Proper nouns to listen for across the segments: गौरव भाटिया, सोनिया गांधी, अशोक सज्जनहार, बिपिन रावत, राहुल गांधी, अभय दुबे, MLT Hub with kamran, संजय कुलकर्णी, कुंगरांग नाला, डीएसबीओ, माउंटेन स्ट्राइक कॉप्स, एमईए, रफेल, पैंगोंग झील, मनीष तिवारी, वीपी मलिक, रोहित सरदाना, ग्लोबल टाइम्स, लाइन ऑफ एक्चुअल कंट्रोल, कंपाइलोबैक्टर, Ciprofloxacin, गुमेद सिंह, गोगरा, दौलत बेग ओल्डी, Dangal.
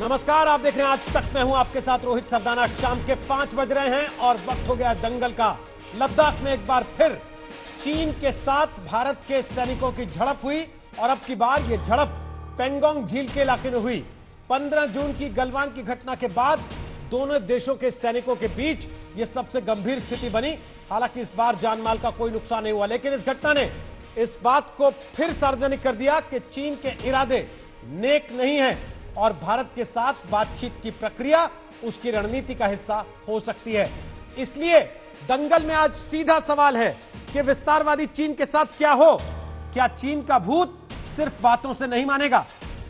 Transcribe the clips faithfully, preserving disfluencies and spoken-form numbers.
नमस्कार, आप देख रहे हैं आज तक। मैं हूं आपके साथ रोहित सरदाना। शाम के पांच बज रहे हैं और वक्त हो गया दंगल का। लद्दाख में एक बार फिर चीन के साथ भारत के सैनिकों की झड़प हुई और अब की बार ये झड़प पैंगोंग झील के इलाके में हुई। पंद्रह जून की गलवान की घटना के बाद दोनों देशों के सैनिकों के बीच ये सबसे गंभीर स्थिति बनी। हालांकि इस बार जानमाल का कोई नुकसान नहीं हुआ, लेकिन इस घटना ने इस बात को फिर सार्वजनिक कर दिया कि चीन के इरादे नेक नहीं हैं और भारत के साथ बातचीत की प्रक्रिया उसकी रणनीति का हिस्सा हो सकती है। इसलिए दंगल में आज सीधा सवाल है कि विस्तारवादी चीन के साथ क्या हो। क्या चीन का भूत सिर्फ बातों से नहीं मानेगा?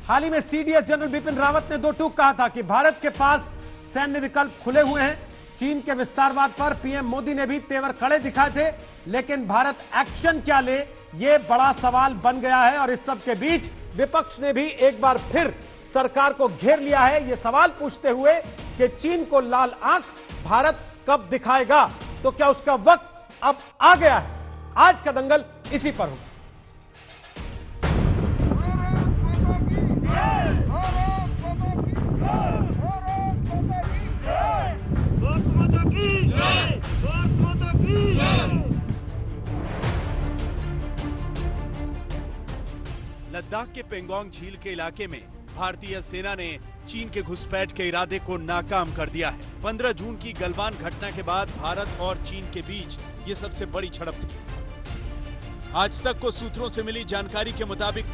हाल ही में सीडीएस जनरल बिपिन रावत ने दो टूक कहा था कि भारत के पास सैन्य विकल्प खुले हुए हैं। चीन के विस्तारवाद पर पीएम मोदी ने भी तेवर कड़े दिखाए थे, लेकिन भारत एक्शन क्या ले, यह बड़ा सवाल बन गया है। और इस सब के बीच विपक्ष ने भी एक बार फिर सरकार को घेर लिया है, यह सवाल पूछते हुए कि चीन को लाल आंख भारत कब दिखाएगा। तो क्या उसका वक्त अब आ गया है? आज का दंगल इसी पर होगा। लद्दाख के पैंगोंग झील के इलाके में भारतीय सेना ने चीन के घुसपैठ के इरादे को नाकाम कर दिया है। पंद्रह जून की गलवान घटना के बाद भारत और चीन के बीच ये सबसे बड़ी झड़प थी। आज तक को सूत्रों से मिली जानकारी के मुताबिक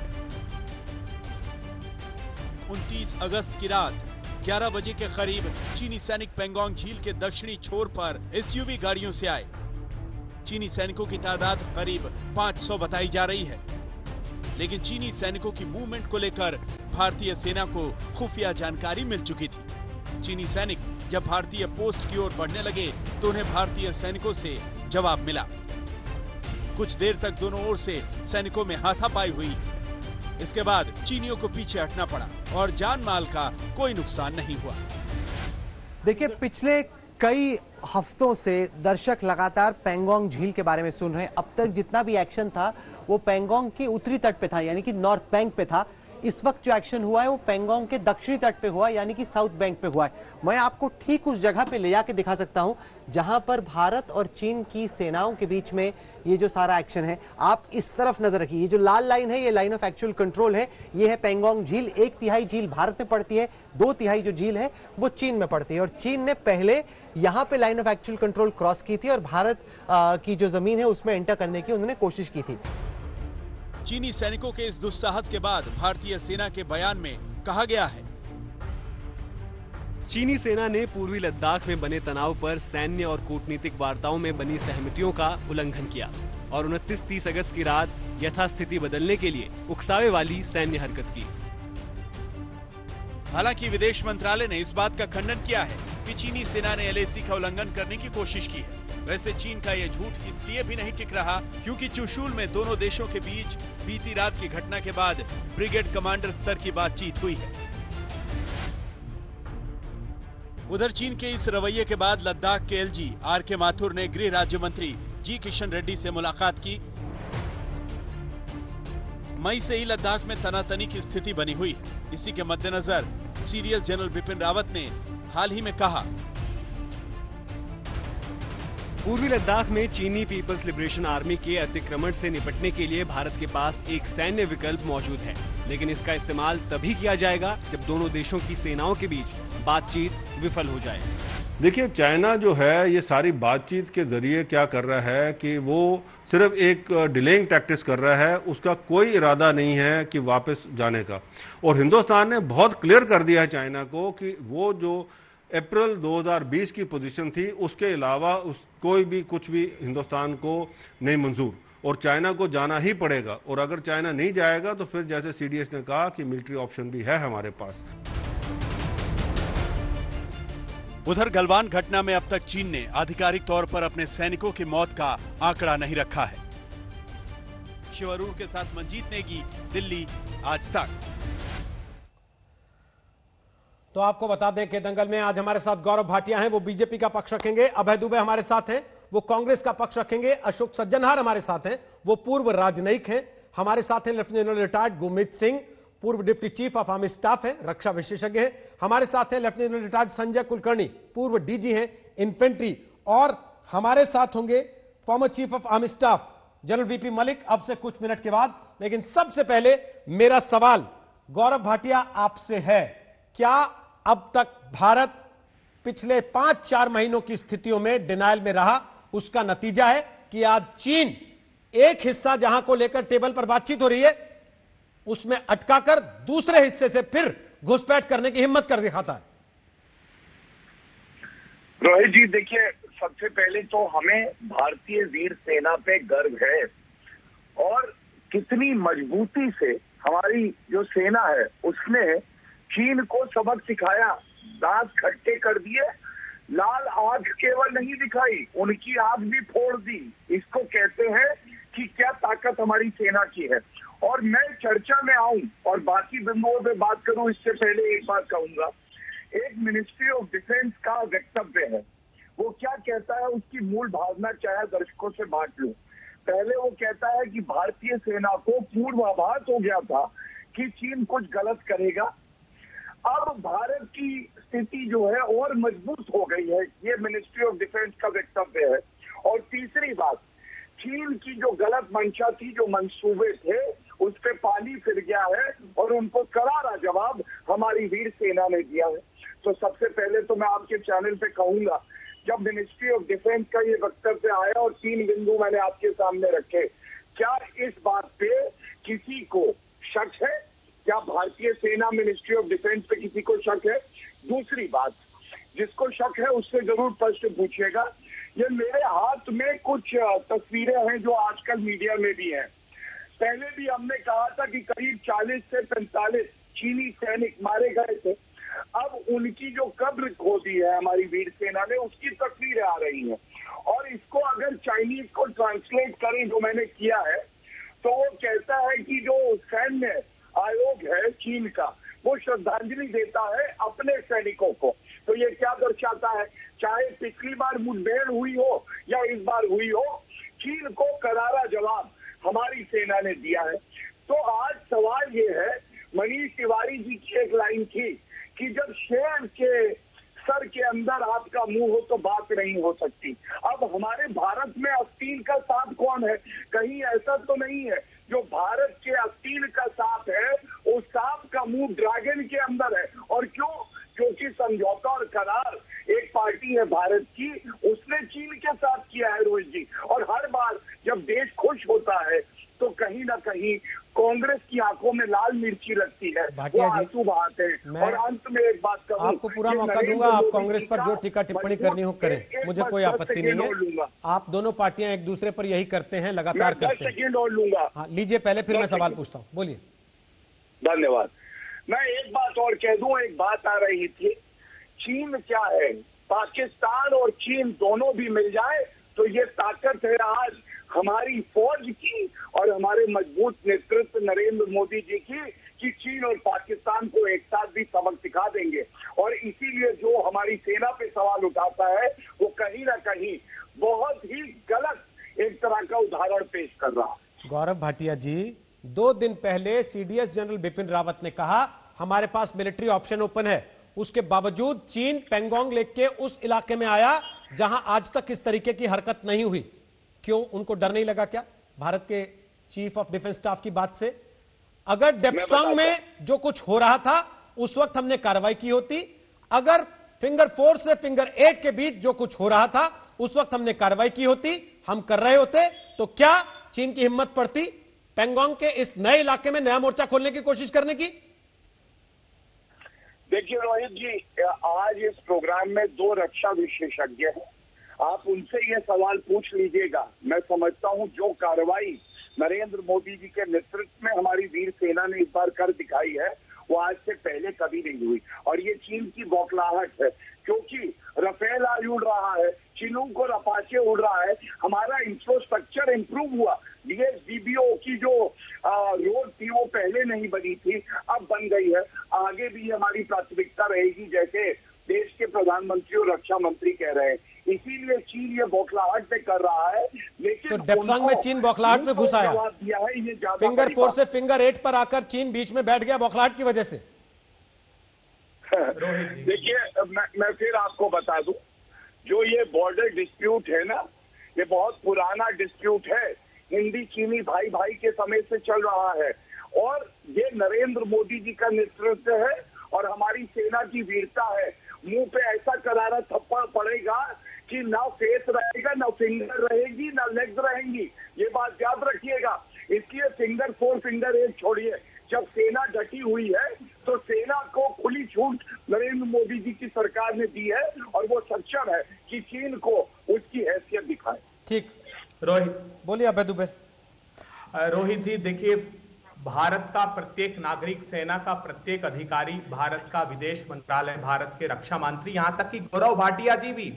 उनतीस अगस्त की रात ग्यारह बजे के करीब चीनी सैनिक पैंगोंग झील के दक्षिणी छोर पर एसयूवी गाड़ियों से आए। चीनी सैनिकों की तादाद करीब पाँच सौ बताई जा रही है, लेकिन चीनी सैनिकों की मूवमेंट को लेकर भारतीय सेना को खुफिया जानकारी मिल चुकी थी। चीनी सैनिक जब भारतीय पोस्ट की ओर बढ़ने लगे तो उन्हें भारतीय सैनिकों से जवाब मिला। कुछ देर तक दोनों ओर से सैनिकों में हाथापाई हुई। इसके बाद चीनियों को पीछे हटना पड़ा और जानमाल का कोई नुकसान नहीं हुआ। देखिए, पिछले कई हफ्तों से दर्शक लगातार पैंगोंग झील के बारे में सुन रहे हैं। अब तक जितना भी एक्शन था वो पैंगोंग के उत्तरी तट पे था, यानी कि नॉर्थ बैंक पे था। इस वक्त जो एक्शन हुआ है वो पैंगोंग के दक्षिणी तट पे हुआ है, यानी कि साउथ बैंक पे हुआ है। मैं आपको ठीक उस जगह पे ले जाके दिखा सकता हूँ जहाँ पर भारत और चीन की सेनाओं के बीच में ये जो सारा एक्शन है। आप इस तरफ नजर रखिए, ये जो लाल लाइन है ये लाइन ऑफ एक्चुअल कंट्रोल है। ये है पैंगोंग झील। एक तिहाई झील भारत में पड़ती है, दो तिहाई जो झील है वो चीन में पड़ती है। और चीन ने पहले यहाँ पे लाइन ऑफ एक्चुअल कंट्रोल cross की थी और भारत आ, की जो जमीन है उसमें एंटर करने की उन्होंने कोशिश की थी। चीनी सैनिकों के इस दुस्साहस के बाद भारतीय सेना के बयान में कहा गया है, चीनी सेना ने पूर्वी लद्दाख में बने तनाव पर सैन्य और कूटनीतिक वार्ताओं में बनी सहमतियों का उल्लंघन किया और उनतीस तीस अगस्त की रात यथास्थिति बदलने के लिए उकसावे वाली सैन्य हरकत की। हालांकि विदेश मंत्रालय ने इस बात का खंडन किया है कि चीनी सेना ने एलएसी का उल्लंघन करने की कोशिश की है। वैसे चीन का ये झूठ इसलिए भी नहीं टिक रहा क्योंकि चुशूल में दोनों देशों के बीच बीती रात की घटना के बाद ब्रिगेड कमांडर स्तर की बातचीत हुई है। उधर चीन के इस रवैये के बाद लद्दाख के एलजी आर के माथुर ने गृह राज्य मंत्री जी किशन रेड्डी से मुलाकात की। मई से ही लद्दाख में तनातनी की स्थिति बनी हुई है। इसी के मद्देनजर सीडीएस जनरल बिपिन रावत ने हाल ही में कहा, पूर्वी लद्दाख में चीनी पीपल्स लिबरेशन आर्मी के अतिक्रमण से निपटने के लिए भारत के पास एक सैन्य विकल्प मौजूद है, लेकिन इसका इस्तेमाल तभी किया जाएगा जब दोनों देशों की सेनाओं के बीच बातचीत विफल हो जाए। देखिए, चाइना जो है ये सारी बातचीत के जरिए क्या कर रहा है कि वो सिर्फ एक डिलेइंग टैक्टिक्स कर रहा है, उसका कोई इरादा नहीं है कि वापस जाने का। और हिंदुस्तान ने बहुत क्लियर कर दिया है चाइना को कि वो जो अप्रैल दो हज़ार बीस की पोजीशन थी उसके अलावा उस कोई भी कुछ भी हिंदुस्तान को नहीं मंजूर और चाइना को जाना ही पड़ेगा। और अगर चाइना नहीं जाएगा तो फिर जैसे सीडीएस ने कहा कि मिलिट्री ऑप्शन भी है हमारे पास। उधर गलवान घटना में अब तक चीन ने आधिकारिक तौर पर अपने सैनिकों की मौत का आंकड़ा नहीं रखा है। शिवरूर के साथ मनजीत नेगी, दिल्ली, आज तक। तो आपको बता दें कि दंगल में आज हमारे साथ गौरव भाटिया हैं, वो बीजेपी का पक्ष रखेंगे। अभय दुबे हमारे साथ हैं, वो कांग्रेस का पक्ष रखेंगे। अशोक सज्जनहार हमारे साथ हैं, वो पूर्व राजनयिक हैं। हमारे साथ हैं lieutenant general retired गुमेद सिंह, पूर्व deputy chief of army staff है, रक्षा विशेषज्ञ है। हमारे साथ हैं लेफ्टिनेंट रिटायर्ड संजय कुलकर्णी, पूर्व डीजी हैं इन्फेंट्री, और हमारे साथ होंगे former chief of army staff general वीपी मलिक अब से कुछ मिनट के बाद। लेकिन सबसे पहले मेरा सवाल गौरव भाटिया आपसे है, क्या अब तक भारत पिछले पांच चार महीनों की स्थितियों में डिनायल में रहा, उसका नतीजा है कि आज चीन एक हिस्सा जहां को लेकर टेबल पर बातचीत हो रही है उसमें अटका कर दूसरे हिस्से से फिर घुसपैठ करने की हिम्मत कर दिखाता है? रोहित जी देखिए, सबसे पहले तो हमें भारतीय वीर सेना पे गर्व है और कितनी मजबूती से हमारी जो सेना है उसने चीन को सबक सिखाया, दांत खट्टे कर दिए, लाल आंख केवल नहीं दिखाई, उनकी आंख भी फोड़ दी। इसको कहते हैं कि क्या ताकत हमारी सेना की है। और मैं चर्चा में आऊं और बाकी बिंदुओं पे बात करूं इससे पहले एक बात कहूंगा, एक मिनिस्ट्री ऑफ डिफेंस का वक्तव्य है, वो क्या कहता है उसकी मूल भावना चाहे दर्शकों से बांट लूं। पहले वो कहता है कि भारतीय सेना को पूर्वाभास हो गया था कि चीन कुछ गलत करेगा, अब भारत की स्थिति जो है और मजबूत हो गई है, ये मिनिस्ट्री ऑफ डिफेंस का वक्तव्य है। और तीसरी बात, चीन की जो गलत मंशा थी, जो मंसूबे थे, उस पर पानी फिर गया है और उनको करारा जवाब हमारी वीर सेना ने दिया है। तो सबसे पहले तो मैं आपके चैनल पे कहूंगा, जब मिनिस्ट्री ऑफ डिफेंस का ये वक्तव्य आया और तीन बिंदु मैंने आपके सामने रखे, क्या इस बात पे किसी को शक है? क्या भारतीय सेना मिनिस्ट्री ऑफ डिफेंस पे किसी को शक है? दूसरी बात, जिसको शक है उससे जरूर प्रश्न पूछिएगा। ये मेरे हाथ में कुछ तस्वीरें हैं जो आजकल मीडिया में भी हैं। पहले भी हमने कहा था कि करीब चालीस से पैंतालीस चीनी सैनिक मारे गए थे, अब उनकी जो कब्र खोदी है हमारी वीर सेना ने, उसकी तस्वीरें आ रही हैं। और इसको अगर चाइनीज को ट्रांसलेट करें जो मैंने किया है, तो वो कहता है कि जो सैन्य आयोग है चीन का, वो श्रद्धांजलि देता है अपने सैनिकों को। तो ये क्या दर्शाता है, चाहे पिछली बार मुठभेड़ हुई हो या इस बार हुई हो, चीन को करारा जवाब हमारी सेना ने दिया है। तो आज सवाल ये है, मनीष तिवारी जी की एक लाइन थी कि जब शेर के सर के अंदर आपका मुंह हो तो बात नहीं हो सकती। अब हमारे भारत में आस्तीन का साथ कौन है? कहीं ऐसा तो नहीं है जो भारत के आस्तीन का साथ है वो सांप का मुंह ड्रैगन के अंदर है? और क्यों? क्योंकि समझौता और करार एक पार्टी है भारत की, उसने चीन के साथ किया है रोहित जी। और हर बार जब देश खुश होता है तो कहीं ना कहीं कांग्रेस की आंखों में लाल मिर्ची लगती है, वो आंसू बहाते हैं। और अंत में एक बात कहूं, आपको पूरा मौका दूंगा, आप कांग्रेस पर जो टीका टिप्पणी करनी हो करें, मुझे कोई आपत्ति नहीं है। आप दोनों पार्टियां एक दूसरे पर यही करते हैं, लगातार करते हैं। लीजिए पहले, फिर मैं सवाल पूछता हूँ, बोलिए। धन्यवाद। मैं एक बात और कह दूं, एक बात आ रही थी, चीन क्या है, पाकिस्तान और चीन दोनों भी मिल जाए तो ये ताकत है आज हमारी फौज की और हमारे मजबूत नेतृत्व नरेंद्र मोदी जी की, कि चीन और पाकिस्तान को एक साथ भी सबक सिखा देंगे। और इसीलिए जो हमारी सेना पे सवाल उठाता है वो कहीं ना कहीं बहुत ही गलत एक तरह का उदाहरण पेश कर रहा है। गौरव भाटिया जी, दो दिन पहले सीडीएस जनरल बिपिन रावत ने कहा हमारे पास मिलिट्री ऑप्शन ओपन है, उसके बावजूद चीन पैंगोंग लेक के उस इलाके में आया जहां आज तक इस तरीके की हरकत नहीं हुई। क्यों, उनको डर नहीं लगा क्या भारत के चीफ ऑफ डिफेंस स्टाफ की बात से? अगर डेपसांग में जो कुछ हो रहा था उस वक्त हमने कार्रवाई की होती, अगर फिंगर फोर से फिंगर एट के बीच जो कुछ हो रहा था उस वक्त हमने कार्रवाई की होती, हम कर रहे होते, तो क्या चीन की हिम्मत पड़ती पैंगोंग के इस नए इलाके में नया मोर्चा खोलने की कोशिश करने की? देखिए रोहित जी, आज इस प्रोग्राम में दो रक्षा विशेषज्ञ हैं, आप उनसे ये सवाल पूछ लीजिएगा। मैं समझता हूं जो कार्रवाई नरेंद्र मोदी जी के नेतृत्व में हमारी वीर सेना ने इस बार कर दिखाई है वो आज से पहले कभी नहीं हुई। और ये चीन की बौखलाहट है, क्योंकि रफेल आज उड़ रहा है, चिनूक और अपाचे उड़ रहा है, हमारा इंफ्रास्ट्रक्चर इंप्रूव हुआ, डीएसबीओ की जो रोड थी वो पहले नहीं बनी थी, अब बन गई है। आगे भी हमारी प्राथमिकता रहेगी, जैसे देश के प्रधानमंत्री और रक्षा मंत्री कह रहे हैं, इसीलिए चीन ये बौखलाहट में कर रहा है। लेकिन तो डेपसांग में चीन बौखलाहट में घुस आया, जवाब दिया है, ये फिंगर फोर से फिंगर एट पर आकर चीन बीच में बैठ गया बौखलाहट की वजह से। देखिए मैं, मैं फिर आपको बता दूं, जो ये बॉर्डर डिस्प्यूट है ना, ये बहुत पुराना डिस्प्यूट है, हिंदी चीनी भाई भाई के समय से चल रहा है और ये नरेंद्र मोदी जी का नेतृत्व है और हमारी सेना की वीरता है। मुंह पे ऐसा करारा थप्पड़ पड़ेगा कि ना फेस रहेगा, ना फिंगर रहेगी, ना लेग्स रहेंगी, ये बात याद रखिएगा। इसलिए फिंगर फोर फिंगर एट छोड़िए, जब सेना डटी हुई है तो सेना को खुली छूट नरेंद्र मोदी जी की सरकार ने दी है और वो सक्षम है कि चीन को उसकी हैसियत दिखाए। ठीक, रोहित बोलिए। अभय दुबे। रोहित जी देखिए, भारत का प्रत्येक नागरिक, सेना का प्रत्येक अधिकारी, भारत का विदेश मंत्रालय, भारत के रक्षा मंत्री, यहाँ तक कि गौरव भाटिया जी भी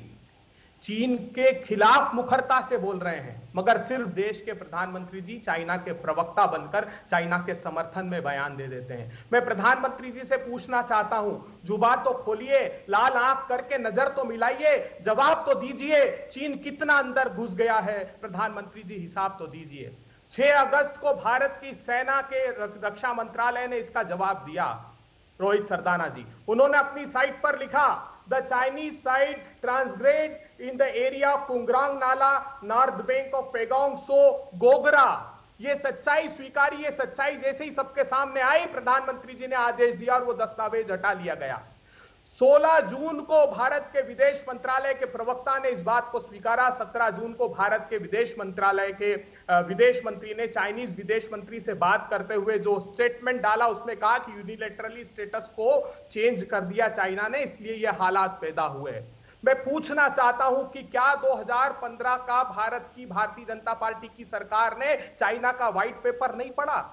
चीन के खिलाफ मुखरता से बोल रहे हैं, मगर सिर्फ देश के प्रधानमंत्री जी चाइना के प्रवक्ता बनकर चाइना के समर्थन में बयान दे देते हैं। मैं प्रधानमंत्री जी से पूछना चाहता हूं, जुबा तो खोलिए, लाल आंख करके नजर तो मिलाइए, जवाब तो दीजिए, चीन कितना अंदर घुस गया है। प्रधानमंत्री जी हिसाब तो दीजिए। छह अगस्त को भारत की सेना के रक्षा मंत्रालय ने इसका जवाब दिया। रोहित सरदाना जी, उन्होंने अपनी साइट पर लिखा, the Chinese side transgressed in the area कुंगरांग नाला north bank of Pangong Tso गोगरा। ये सच्चाई स्वीकारी, ये सच्चाई जैसे ही सबके सामने आई, प्रधानमंत्री जी ने आदेश दिया और वो दस्तावेज हटा लिया गया। सोलह जून को भारत के विदेश मंत्रालय के प्रवक्ता ने इस बात को स्वीकारा। सत्रह जून को भारत के विदेश मंत्रालय के विदेश मंत्री ने चाइनीज विदेश मंत्री से बात करते हुए जो स्टेटमेंट डाला, उसमें कहा कि यूनिलैटरली स्टेटस को चेंज कर दिया चाइना ने, इसलिए ये हालात पैदा हुए। मैं पूछना चाहता हूं कि क्या दो हज़ार पंद्रह का भारत की भारतीय जनता पार्टी की सरकार ने चाइना का व्हाइट पेपर नहीं पढ़ा?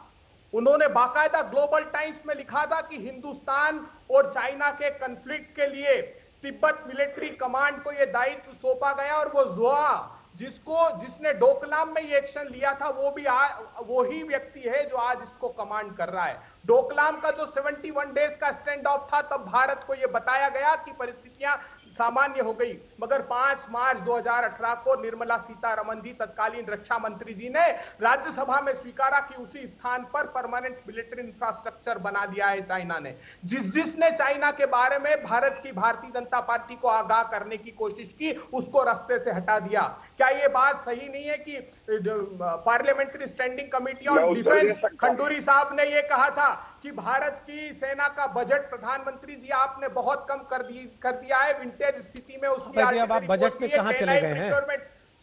उन्होंने बाकायदा ग्लोबल टाइम्स में लिखा था कि हिंदुस्तान और चाइना के कंफ्लिक्ट के लिए तिब्बत मिलिट्री कमांड को यह दायित्व सौंपा गया और वो जुआ जिसको जिसने डोकलाम में ये एक्शन लिया था, वो भी आ, वो ही व्यक्ति है जो आज इसको कमांड कर रहा है। डोकलाम का जो इकहत्तर डेज का स्टैंड ऑफ था, तब भारत को यह बताया गया कि परिस्थितियां सामान्य हो गई, मगर पाँच मार्च दो हज़ार अठारह को निर्मला सीतारामन जी, तत्कालीन रक्षा मंत्री जी ने राज्यसभा में स्वीकारा कि उसी स्थान पर परमानेंट मिलिट्री इंफ्रास्ट्रक्चर बना दिया है चाइना ने। जिस जिसने चाइना के बारे में भारत की भारतीय जनता पार्टी को आगाह करने की कोशिश की, उसको रास्ते से हटा दिया। क्या ये बात सही नहीं है कि parliamentary standing committee on defence Khanduri साहब ने यह कहा था कि भारत की सेना का बजट प्रधानमंत्री जी आपने बहुत कम कर दी कर दिया है, विंटेज स्थिति में उसकी आज आप बजट पे कहां चले गए हैं?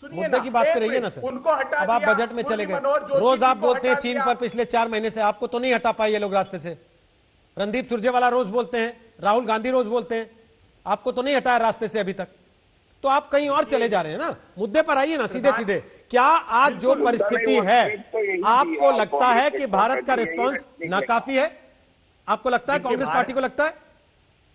सुनिए ना, की बात कर रही है ना सर, उनको हटा दिया, आप बजट में चले गए। रोज आप बोलते हैं चीन पर, पिछले चार महीने से आपको तो नहीं हटा पाए ये लोग रास्ते से। रणदीप सुरजेवाला रोज बोलते हैं, राहुल गांधी रोज बोलते हैं, आपको तो नहीं हटाया रास्ते से अभी तक, तो आप कहीं और चले जा रहे हैं ना। मुद्दे पर आइए ना सीधे सीधे। क्या आज जो परिस्थिति है, आपको लगता है कि भारत का रिस्पांस नाकाफी है? आपको लगता है, कांग्रेस पार्टी को लगता है?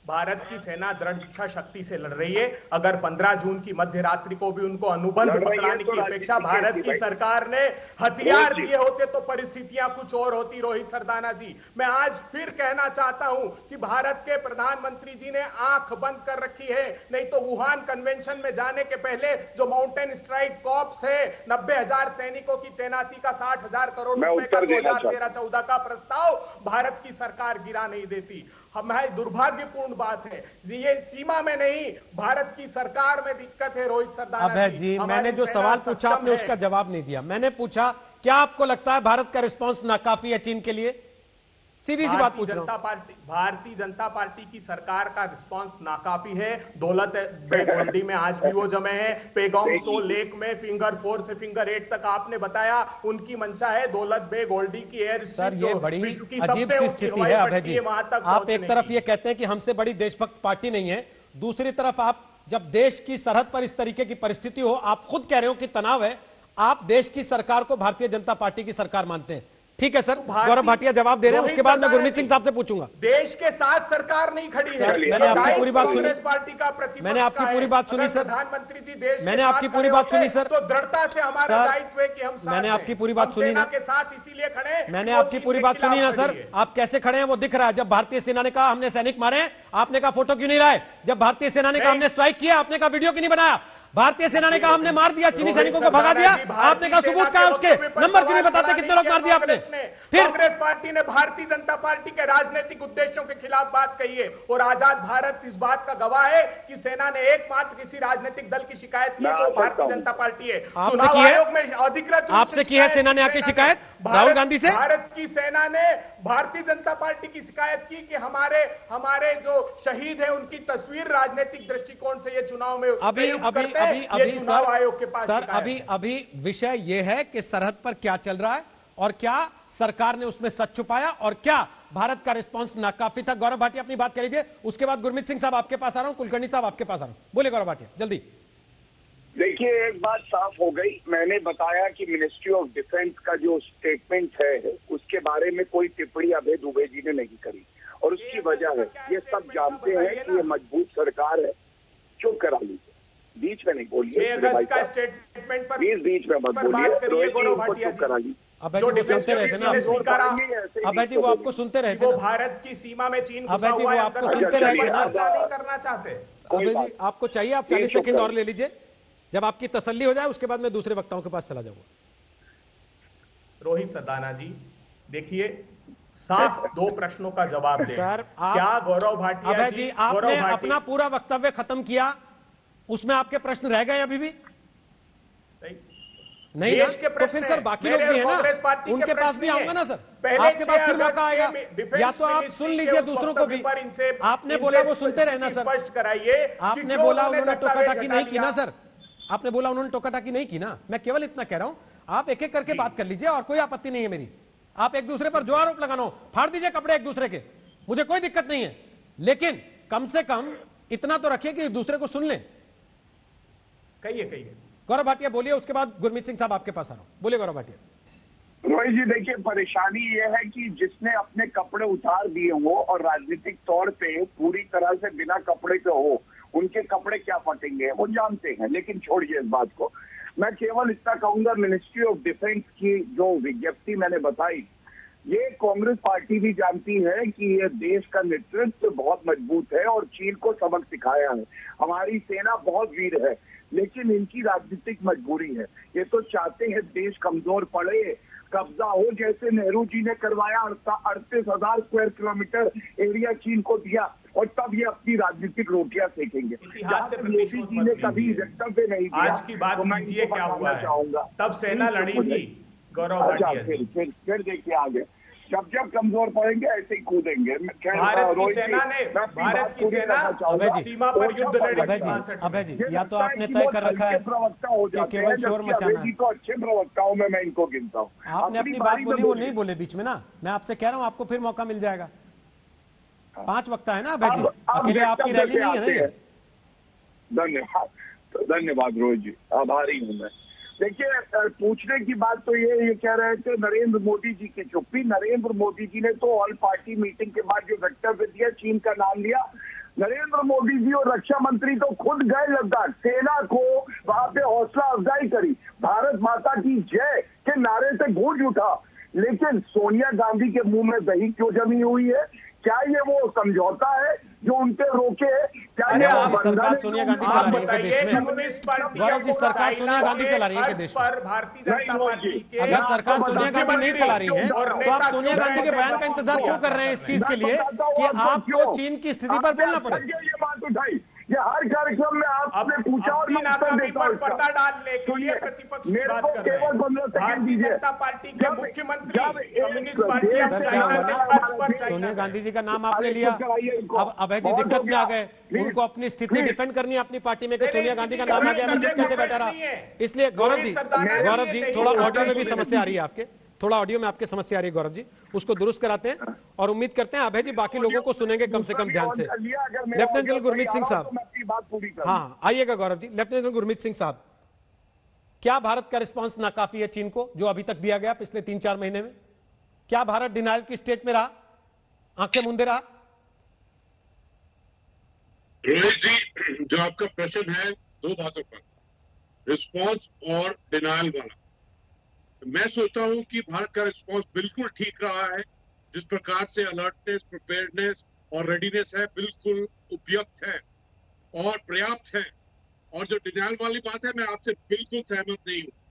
भारत की सेना दृढ़ इच्छा शक्ति से लड़ रही है। अगर पंद्रह जून की मध्य रात्रि को भी उनको अनुबंध पकड़ाने की अपेक्षा भारत की सरकार ने हथियार दिए होते तो परिस्थितियां कुछ और होती। रोहित सरदाना जी, मैं आज फिर कहना चाहता हूं कि भारत के प्रधानमंत्री जी ने आंख बंद कर रखी है, नहीं तो वुहान कन्वेंशन में जाने के पहले जो माउंटेन स्ट्राइक कॉप्स है, नब्बे हजार सैनिकों की तैनाती का साठ हजार करोड़ रुपए का दो हजार तेरह चौदह का प्रस्ताव भारत की सरकार गिरा नहीं देती। हमारी दुर्भाग्यपूर्ण बात है, ये सीमा में नहीं भारत की सरकार में दिक्कत है। रोहित सरदाना जी, मैंने जो सवाल पूछा आपने उसका जवाब नहीं दिया। मैंने पूछा क्या आपको लगता है भारत का रिस्पांस नाकाफी है चीन के लिए? सीधी सी बात पूछ रहा हूं। जनता पार्टी, भारतीय जनता पार्टी की सरकार का रिस्पांस नाकाफी है। दौलत बेग ओल्डी में आज भी वो जमे हैं, पैंगोंग सो लेक में फिंगर फोर से फिंगर एट तक आपने बताया। उनकी मंशा है दौलत बेग ओल्डी की एयर स्ट्राइक, ये बड़ी अजीब सी स्थिति है अभय जी। आप एक तरफ ये कहते हैं कि हमसे बड़ी देशभक्त पार्टी नहीं है, दूसरी तरफ आप जब देश की सरहद पर इस तरीके की परिस्थिति हो, आप खुद कह रहे हो कि तनाव है, आप देश की सरकार को भारतीय जनता पार्टी की सरकार मानते हैं। ठीक है सर, गौरव भाटिया जवाब दे रहे हैं, उसके बाद मैं गुरमीत सिंह साहब से पूछूंगा। देश के साथ सरकार नहीं खड़ी है। मैंने आपकी पूरी बात सुनी, पार्टी का मैंने आपकी पूरी बात सुनी सर, प्रधानमंत्री जी देश, मैंने आपकी पूरी बात सुनी सर, तो दृढ़ता से हमारा दायित्व है कि हम, मैंने आपकी पूरी बात सुनी ना, के साथ इसीलिए खड़े, मैंने आपकी पूरी बात सुनी ना सर, आप कैसे खड़े हैं वो दिख रहा है। जब भारतीय सेना ने कहा हमने सैनिक मारे, आपने कहा फोटो क्यों नहीं लाए। जब भारतीय सेना ने कहा हमने स्ट्राइक किया, आपने कहा वीडियो क्यों नहीं बनाया। भारतीय सेना ने कहा हमने मार दिया चीनी सैनिकों को, भगा दिया, आपने कहा सबूत कहां उसके, नंबर क्यों नहीं बताते कितने लोग मार दिया आपने। फिर कांग्रेस पार्टी ने भारतीय जनता पार्टी के राजनीतिक उद्देश्यों के खिलाफ बात कही है, और आजाद भारत इस बात का गवाह है कि सेना ने एकमात्र किसी राजनीतिक दल की शिकायत की तो भारतीय जनता पार्टी है। आपसे की है, अधिकृत आपसे की है सेना ने आके शिकायत राहुल गांधी से। भारत की सेना ने भारतीय जनता पार्टी की शिकायत की कि हमारे हमारे जो शहीद है उनकी तस्वीर राजनीतिक दृष्टिकोण से ये चुनाव में अभी अभी अभी अभी सर आयोग के पास सर अभी अभी विषय यह है कि सरहद पर क्या चल रहा है और क्या सरकार ने उसमें सच छुपाया और क्या भारत का रिस्पांस नाकाफी था। गौरव भाटिया अपनी बात कर लीजिए, उसके बाद गुरमीत सिंह साहब आपके पास आ रहा हूं, कुलकर्णी साहब आपके पास आ रहा हूं, बोले गौरव भाटिया जल्दी। देखिए एक बात साफ हो गई, मैंने बताया कि मिनिस्ट्री ऑफ डिफेंस का जो स्टेटमेंट है उसके बारे में कोई टिप्पणी अभय दुबे जी ने नहीं करी, और उसकी वजह है ये सब जानते हैं कि ये मजबूत सरकार है, चुप करा लीजिए, बीच में नहीं बोलिए, स्टेटमेंट पर बीच में मत बोलिए। अभय जी सुनते रहते ना, अभय जी वो आपको सुनते रहते, वो भारत की सीमा में चीन, अभय जी वो आपको सुनते रहते ना, नहीं करना चाहते। अभय जी आपको चाहिए आप चालीस सेकंड और ले लीजिए, जब आपकी तसल्ली हो जाए उसके बाद मैं दूसरे वक्ताओं के पास चला जाऊंगा। रोहित सरदाना जी देखिए, साफ दो प्रश्नों का जवाब दें सर। क्या गौरव भाटिया, अभय जी आपने अपना पूरा वक्तव्य खत्म किया, उसमें आपके प्रश्न रह गए अभी भी नहीं ना? तो फिर सर बाकी लोग भी है ना, उनके पास भी आऊंगा ना सर, आपके पास फिर मौका आएगा, या तो आप सुन लीजिए दूसरों को भी। आपने बोला वो सुनते रहना सर, आपने बोला उन्होंने टोकाटाकी नहीं की ना सर, आपने बोला उन्होंने टोकाटाकी नहीं की ना, मैं केवल इतना कह रहा हूं आप एक एक करके बात कर लीजिए और कोई आपत्ति नहीं है मेरी। आप एक दूसरे पर जो आरोप लगाना हो फाड़ दीजिए कपड़े एक दूसरे के, मुझे कोई दिक्कत नहीं है, लेकिन कम से कम इतना तो रखिए कि दूसरे को सुन लें। कहिए कहिए गौरव भाटिया बोलिए, उसके बाद गुरमीत सिंह साहब आपके पास आ रहा हूं, बोलिए गौरव भाटिया। रोहित जी देखिए परेशानी ये है कि जिसने अपने कपड़े उतार दिए हो और राजनीतिक तौर पे पूरी तरह से बिना कपड़े के हो, उनके कपड़े क्या फटेंगे वो जानते हैं, लेकिन छोड़िए इस बात को। मैं केवल इतना कहूंगा, मिनिस्ट्री ऑफ डिफेंस की जो विज्ञप्ति मैंने बताई, ये कांग्रेस पार्टी भी जानती है कि ये देश का नेतृत्व बहुत मजबूत है और चीन को सबक सिखाया है, हमारी सेना बहुत वीर है, लेकिन इनकी राजनीतिक मजबूरी है, ये तो चाहते हैं देश कमजोर पड़े, कब्जा हो, जैसे नेहरू जी ने करवाया, अड़तीस हजार स्क्वायर किलोमीटर एरिया चीन को दिया, और तब ये अपनी राजनीतिक रोटियां सेकेंगे। मोदी जी ने कभी वक्तव्य नहीं दिया, आज की बात कीजिए क्या हुआ है, तब सेना लड़ी थी। गौरव भाटिया फिर देखिए आगे, जब जब कमजोर पड़ेंगे ऐसे ही कूदेंगे। भारत की सेना ने भारत की सेना सीमा पर युद्ध लड़ेगी। अभय जी या तो आपने तय कर रखा है प्रवक्ता हो जाते हैं, शोर मचाना है, तो अच्छे प्रवक्ताओं में मैं इनको गिनता हूँ। आपने अपनी बात बोली, वो नहीं बोले बीच में ना, मैं आपसे कह रहा हूँ आपको फिर मौका मिल जाएगा, पांच वक्ता है ना अभय जी, अकेले आपकी रैली नहीं है। धन्यवाद धन्यवाद रोहित जी, आभारी हूँ मैं। देखिए पूछने की बात तो ये ये कह रहे थे नरेंद्र मोदी जी की चुप्पी, नरेंद्र मोदी जी ने तो ऑल पार्टी मीटिंग के बाद जो वक्तव्य दिया, चीन का नाम लिया, नरेंद्र मोदी जी और रक्षा मंत्री तो खुद गए लद्दाख, सेना को वहां पे हौसला अफजाई करी, भारत माता की जय के नारे से गूंज उठा, लेकिन सोनिया गांधी के मुंह में दही क्यों जमी हुई है? क्या ये वो समझौता है जो उनके रोके? क्या ये सरकार सोनिया गांधी चला रही है देश में? गौरव जी सरकार सोनिया गांधी चला रही है देश में, भारतीय जनता पार्टी के, अगर सरकार सोनिया गांधी नहीं चला रही है तो आप सोनिया गांधी के बयान का इंतजार क्यों कर रहे हैं इस चीज के लिए कि आपको चीन की स्थिति पर बोलना पड़ेगा? ये बात उठाई, ये हर कार्यक्रम में आपने पूछा और मैं उत्तर देता हूं, पर्दा डालने के लिए प्रतिपक्ष की बात कर रहे हैं। भारतीय जनता पार्टी के मुख्यमंत्री, कम्युनिस्ट पार्टी ऑफ चाइना के खर्च पर सोनिया गांधी जी का नाम आपने लिया, अब अभय जी दिक्कत में आ गए, उनको अपनी स्थिति डिफेंड करनी है अपनी पार्टी में कि सोनिया गांधी का नाम आ गया मैं चुप कैसे बैठा रहा। इसलिए गौरव जी गौरव जी थोड़ा ऑडियो में भी समस्या आ रही है आपके, थोड़ा ऑडियो में आपके समस्या आ रही है गौरव जी, उसको दुरुस्त कराते हैं और उम्मीद करते हैं अभय जी बाकी लोगों को सुनेंगे कम से कम ध्यान से। लेफ्टिनेंट जनरल गुरमीत सिंह साहब, हाँ आइएगा गौरव जी। लेफ्टिनेंट जनरल गुरमीत सिंह साहब, क्या भारत का रिस्पांस नाकाफी है चीन को जो अभी तक दिया गया पिछले तीन चार महीने में? क्या भारत डिनाइल की स्टेट में रहा, आंखें मूंदे रहा? रोहित जी, जो आपका प्रश्न है दो बातों पर, रिस्पॉन्स और डिनाइल वाला, मैं सोचता हूं कि भारत का रिस्पॉन्स बिल्कुल ठीक रहा है। जिस प्रकार से अलर्टनेस, प्रिपेयर्डनेस और रेडीनेस है, बिल्कुल उपयुक्त है और पर्याप्त है। और जो डिनाइल वाली बात है, मैं आपसे बिल्कुल सहमत नहीं हूं।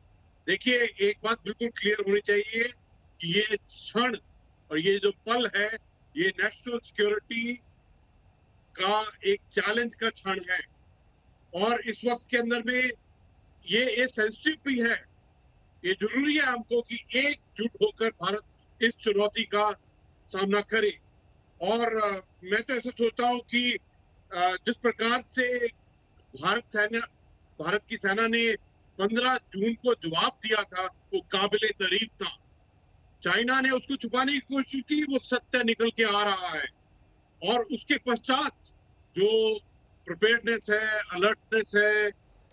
देखिए, एक बात बिल्कुल क्लियर होनी चाहिए कि ये क्षण और ये जो पल है, ये नेशनल सिक्योरिटी का एक चैलेंज का क्षण है। और इस वक्त के अंदर में ये सेंसिटिव भी है। ये जरूरी है हमको कि एकजुट होकर भारत इस चुनौती का सामना करे। और मैं तो ऐसा सोचता हूँ कि जिस प्रकार से भारत सेना भारत की सेना ने पंद्रह जून को जवाब दिया था, वो काबिले तारीफ था। चाइना ने उसको छुपाने की कोशिश की, वो सत्य निकल के आ रहा है। और उसके पश्चात जो प्रिपेयर्डनेस है, अलर्टनेस है,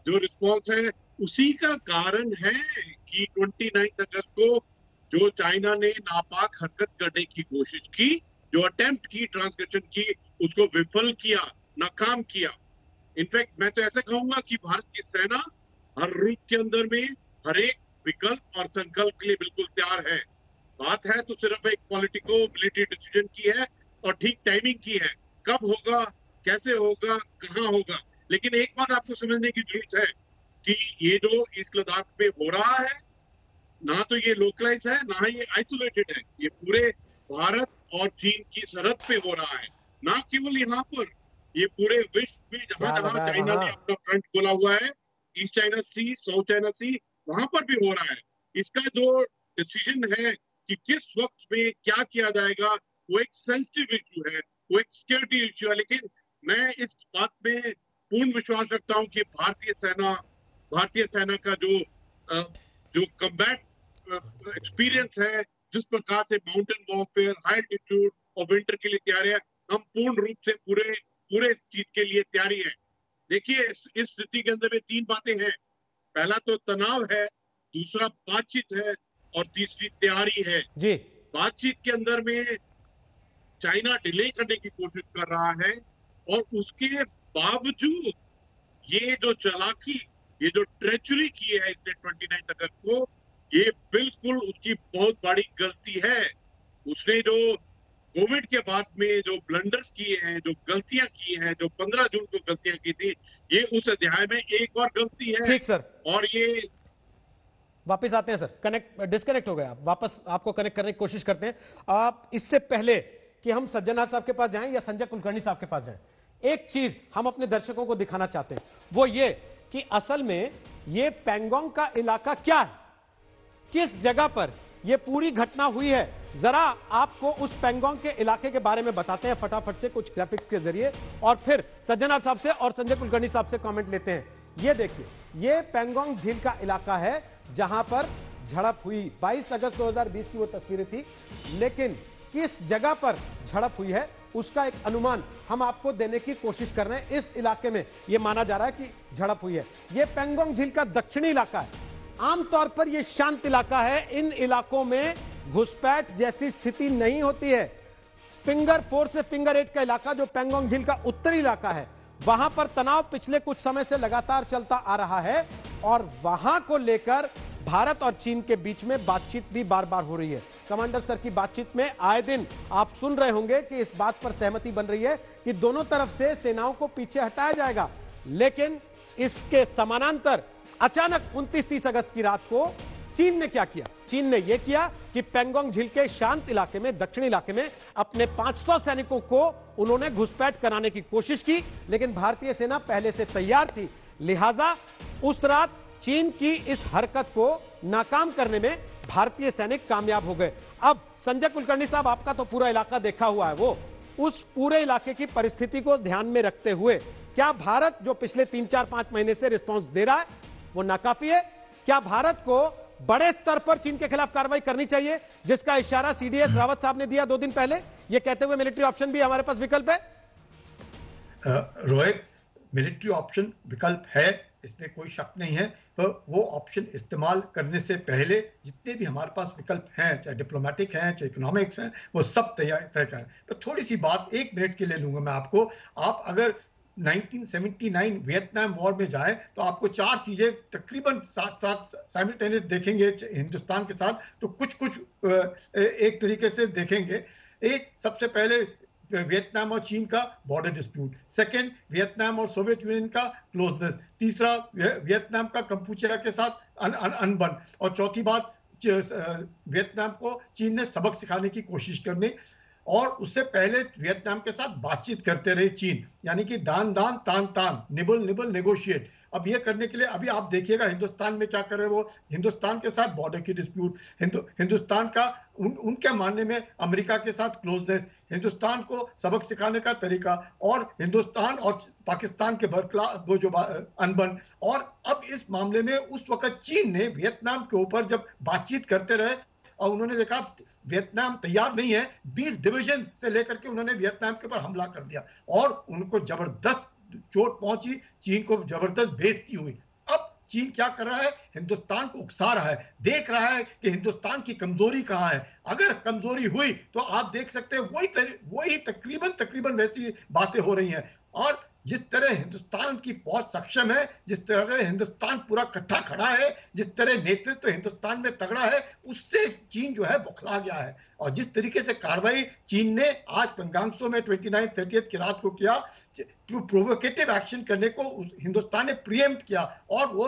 जो रिस्पॉन्स है, उसी का कारण है कि उनतीस अगस्त को जो चाइना ने नापाक हरकत करने की कोशिश की, जो अटेम्प्ट की, ट्रांसग्रेशन की, उसको विफल किया, नाकाम किया। इनफैक्ट मैं तो ऐसा कहूंगा कि भारत की सेना हर रूप के अंदर में हर एक विकल्प और संकल्प के लिए बिल्कुल तैयार है। बात है तो सिर्फ एक पॉलिटिको मिलिट्री डिसीजन की है और ठीक टाइमिंग की है, कब होगा, कैसे होगा, कहाँ होगा। लेकिन एक बात आपको समझने की जरूरत है कि ये जो इस लद्दाख में हो रहा है, ना तो ये लोकलाइज है, ना ही ये आइसोलेटेड है। ये पूरे भारत और चीन की सरहद पे हो रहा है, ना केवल यहाँ पर, ये पूरे विश्व में जहां जहां चाइना ने अपना फ्रंट खोला हुआ है, East China Sea, South China Sea, वहां पर भी हो रहा है। इसका जो डिसीजन है कि किस वक्त में क्या किया जाएगा, वो एक सेंसिटिव इश्यू है, वो एक सिक्योरिटी इश्यू है। लेकिन मैं इस बात में पूर्ण विश्वास रखता हूँ कि भारतीय सेना भारतीय सेना का जो जो कम्बैट एक्सपीरियंस है, जिस प्रकार से माउंटेन वॉरफेयर, हाई एल्टीट्यूड और विंटर के लिए तैयार है, हम पूर्ण रूप से पूरे पूरे चीज के लिए तैयारी है। देखिए, इस स्थिति के अंदर में तीन बातें हैं। पहला तो तनाव है, दूसरा बातचीत है और तीसरी तैयारी है जी। बातचीत के अंदर में चाइना डिले करने की कोशिश कर रहा है और उसके बावजूद ये जो चालाकी, ये जो ट्रेचरी की है इसने उनतीस अगस्त को, ये बिल्कुल उसकी बहुत बड़ी गलती है। उसने जो कोविड के बाद में जो ब्लंडर्स किए हैं, जो गलतियां की हैं, जो पंद्रह जून को गलतियां की थी, ये उस अध्याय में एक और गलती है। ठीक सर, और ये वापस आते हैं सर, कनेक्ट डिस्कनेक्ट हो गया, आप वापस आपको कनेक्ट करने की कोशिश करते हैं। आप इससे पहले कि हम सज्जनहार साहब के पास जाएं या संजय कुलकर्णी साहब के पास जाएं, एक चीज हम अपने दर्शकों को दिखाना चाहते हैं, वो ये कि असल में ये पैंगोंग का इलाका क्या है, किस जगह पर यह पूरी घटना हुई है। जरा आपको उस पैंगोंग के इलाके के बारे में बताते हैं फटाफट से कुछ ग्राफिक्स के जरिए, और फिर सज्जनहार साहब से और संजय कुलकर्णी साहब से कमेंट लेते हैं। ये देखिए, ये पैंगोंग झील का इलाका है जहां पर झड़प हुई, बाईस अगस्त दो हज़ार बीस की वो तस्वीरें थी। लेकिन किस जगह पर झड़प हुई है उसका एक अनुमान हम आपको देने की कोशिश कर रहे हैं। इस इलाके में यह माना जा रहा है कि झड़प हुई है। यह पैंगोंग झील का दक्षिणी इलाका है। आमतौर पर यह शांत इलाका है, इन इलाकों में घुसपैठ जैसी स्थिति नहीं होती है। फिंगर फोर से फिंगर एट का इलाका जो पैंगोंग झील का उत्तरी इलाका है, वहां पर तनाव पिछले कुछ समय से लगातार चलता आ रहा है और वहां को लेकर भारत और चीन के बीच में बातचीत भी बार बार हो रही है। कमांडर सर की बातचीत में आए दिन आप सुन रहे होंगे कि इस बात पर सहमति बन रही है कि दोनों तरफ से सेनाओं को पीछे हटाया जाएगा। लेकिन इसके समानांतर अचानक उनतीस तीस अगस्त की रात को चीन ने क्या किया? चीन ने यह किया कि पैंगोंग झील के शांत इलाके में, दक्षिणी इलाके में अपने पाँच सौ सैनिकों को उन्होंने घुसपैठ कराने की कोशिश की, लेकिन भारतीय सेना पहले से तैयार थी। लिहाजा उस रात चीन की इस हरकत को नाकाम करने में भारतीय सैनिक कामयाब हो गए। अब संजय कुलकर्णी साहब, आपका तो पूरा इलाका देखा हुआ है, वो उस पूरे इलाके की परिस्थिति को ध्यान में रखते हुए क्या भारत जो पिछले तीन चार पांच महीने से रिस्पॉन्स दे रहा है वो नाकाफी है? क्या भारत को बड़े स्तर पर चीन के खिलाफ कार्रवाई करनी चाहिए, जिसका इशारा सीडीएस रावत साहब ने दिया दो दिन पहले, ये कहते हुए मिलिट्री ऑप्शन भी हमारे पास विकल्प है? रोहित, मिलिट्री ऑप्शन विकल्प है, इसमें कोई शक नहीं है। तो वो ऑप्शन इस्तेमाल करने से पहले जितने भी हमारे पास विकल्प हैं, चाहे डिप्लोमेटिक हैं चाहे इकोनॉमिक्स हैं, वो सब तैयार तय करें। तो थोड़ी सी बात एक मिनट के लिए लूंगा मैं आपको। आप अगर उन्नीस सौ उन्यासी वियतनाम वॉर में जाए तो आपको चार चीजें तकरीबन साथ साथ साइमल्टेनियस देखेंगे हिंदुस्तान के साथ, तो कुछ कुछ एक तरीके से देखेंगे। एक, सबसे पहले वियतनाम और चीन का बॉर्डर डिस्प्यूट, सेकंड वियतनाम और सोवियत यूनियन का क्लोजनेस, तीसरा वियतनाम का कंपूचिया के साथ अनबन, और चौथी बात वियतनाम को चीन ने सबक सिखाने की कोशिश करने, और उससे पहले वियतनाम के साथ बातचीत करते रहे चीन, यानी कि दान दान तान तान, निबल निबल नेगोशिएट। अब ये करने के लिए अभी आप देखिएगा हिंदुस्तान में क्या कर रहे हैं वो, हिंदुस्तान के साथ बॉर्डर की डिस्प्यूट, हिंदु, हिंदुस्तान का उन उनके मानने में अमेरिका के साथ क्लोजनेस, हिंदुस्तान को सबक सिखाने का तरीका, और हिंदुस्तान और पाकिस्तान के बरकला वो जो अनबन। और अब इस मामले में उस वक्त चीन ने वियतनाम के ऊपर जब बातचीत करते रहे और उन्होंने देखा वियतनाम तैयार नहीं है, बीस डिवीजन से लेकर के उन्होंने वियतनाम के ऊपर हमला कर दिया और उनको जबरदस्त चोट पहुंची, चीन को जबरदस्त बेइज्जती हुई। अब चीन क्या कर रहा है, हिंदुस्तान को उकसा रहा है, देख रहा है कि हिंदुस्तान की कमजोरी कहाँ है। अगर कमजोरी हुई तो आप देख सकते हैं वही वही तकरीबन तकरीबन वैसी बातें हो रही हैं। और जिस तरह हिंदुस्तान की फौज सक्षम है, जिस तरह हिंदुस्तान पूरा इकट्ठा खड़ा है, जिस तरह नेतृत्व तो हिंदुस्तान में तगड़ा है, उससे चीन जो है बौखला गया है। और जिस तरीके से कार्रवाई चीन ने आज पंगांगसो में उनतीस तीस की रात को किया, प्रोवोकेटिव एक्शन करने को हिंदुस्तान ने प्रीएम्प्ट किया और वो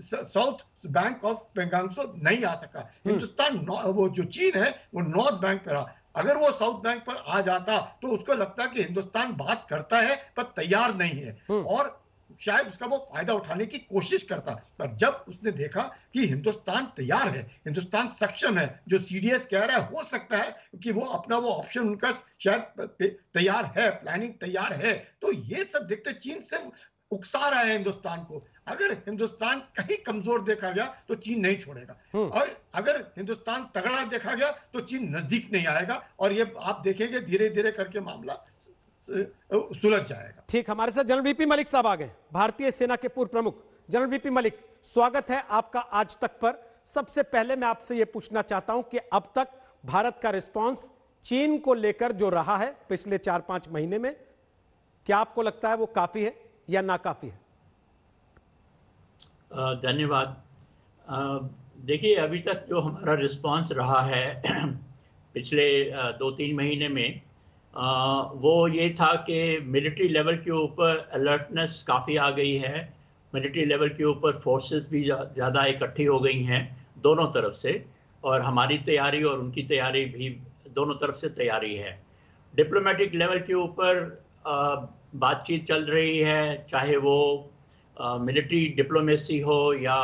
साउथ बैंक ऑफ पेंगोंग नहीं आ सका। हिंदुस्तान वो जो चीन है वो नॉर्थ बैंक पर रहा। अगर वो साउथ बैंक पर आ जाता तो उसको लगता कि हिंदुस्तान बात करता है पर तैयार नहीं है और शायद उसका वो फायदा उठाने की कोशिश करता। पर जब उसने देखा कि हिंदुस्तान तैयार है, हिंदुस्तान सक्षम है, जो सीडीएस कह रहा है हो सकता है कि वो अपना वो ऑप्शन उनका शायद तैयार है, प्लानिंग तैयार है, तो ये सब देखते चीन सिर्फ उकसा रहा है हिंदुस्तान को। अगर हिंदुस्तान कहीं कमजोर देखा गया तो चीन नहीं छोड़ेगा, और अगर हिंदुस्तान तगड़ा देखा गया तो चीन नजदीक नहीं आएगा। और ये आप देखेंगे धीरे धीरे करके मामला सुलझ जाएगा। ठीक, हमारे साथ जनरल वीपी मलिक साहब आ गए, भारतीय सेना के पूर्व प्रमुख। जनरल वीपी मलिक, स्वागत है आपका आज तक पर। सबसे पहले मैं आपसे ये पूछना चाहता हूं कि अब तक भारत का रिस्पॉन्स चीन को लेकर जो रहा है पिछले चार पांच महीने में, क्या आपको लगता है वो काफी है या नाकाफी है? धन्यवाद। देखिए, अभी तक जो हमारा रिस्पांस रहा है पिछले दो तीन महीने में, आ, वो ये था कि मिलिट्री लेवल के ऊपर अलर्टनेस काफ़ी आ गई है, मिलिट्री लेवल के ऊपर फोर्सेस भी ज़्यादा इकट्ठी हो गई हैं दोनों तरफ से, और हमारी तैयारी और उनकी तैयारी भी दोनों तरफ से तैयारी है। डिप्लोमेटिक लेवल के ऊपर बातचीत चल रही है, चाहे वो मिलिट्री डिप्लोमेसी हो या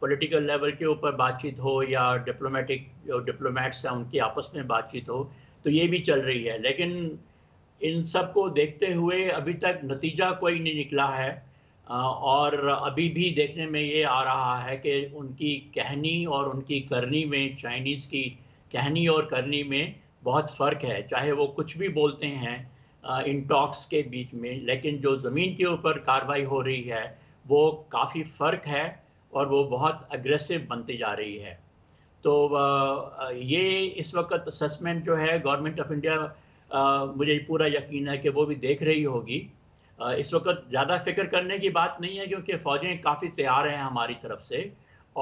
पॉलिटिकल लेवल के ऊपर बातचीत हो या डिप्लोमेटिक जो डिप्लोमेट्स हैं उनकी आपस में बातचीत हो, तो ये भी चल रही है। लेकिन इन सब को देखते हुए अभी तक नतीजा कोई नहीं निकला है आ, और अभी भी देखने में ये आ रहा है कि उनकी कहनी और उनकी करनी में, चाइनीज़ की कहनी और करनी में बहुत फ़र्क है। चाहे वो कुछ भी बोलते हैं इन टॉक्स के बीच में, लेकिन जो ज़मीन के ऊपर कार्रवाई हो रही है वो काफ़ी फ़र्क है और वो बहुत अग्रेसिव बनती जा रही है। तो ये इस वक्त असेसमेंट जो है गवर्नमेंट ऑफ इंडिया, मुझे पूरा यकीन है कि वो भी देख रही होगी। इस वक्त ज़्यादा फिक्र करने की बात नहीं है क्योंकि फ़ौजें काफ़ी तैयार हैं हमारी तरफ से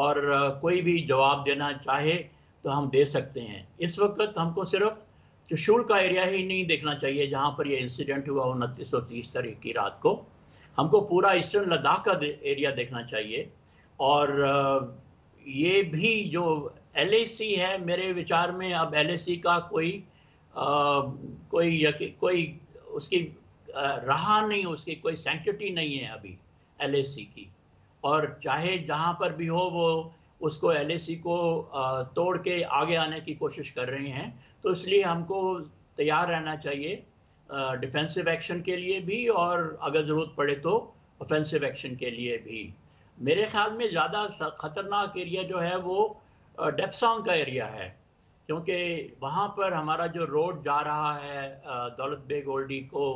और कोई भी जवाब देना चाहे तो हम दे सकते हैं। इस वक्त हमको सिर्फ चुशूल का एरिया ही नहीं देखना चाहिए जहाँ पर यह इंसिडेंट हुआ उनतीस सौ तीस तारीख की रात को, हमको पूरा ईस्टर्न लद्दाख का एरिया देखना चाहिए। और ये भी जो एलएसी है, मेरे विचार में अब एलएसी का कोई आ, कोई कोई उसकी राह नहीं, उसकी कोई सैंक्टिटी नहीं है अभी एलएसी की। और चाहे जहाँ पर भी हो वो उसको एलएसी को तोड़ के आगे आने की कोशिश कर रहे हैं, तो इसलिए हमको तैयार रहना चाहिए डिफेंसिव एक्शन के लिए भी और अगर ज़रूरत पड़े तो ऑफेंसिव एक्शन के लिए भी। मेरे ख्याल में ज़्यादा ख़तरनाक एरिया जो है वो डेपसांग का एरिया है, क्योंकि वहाँ पर हमारा जो रोड जा रहा है दौलत बेग ओल्डी को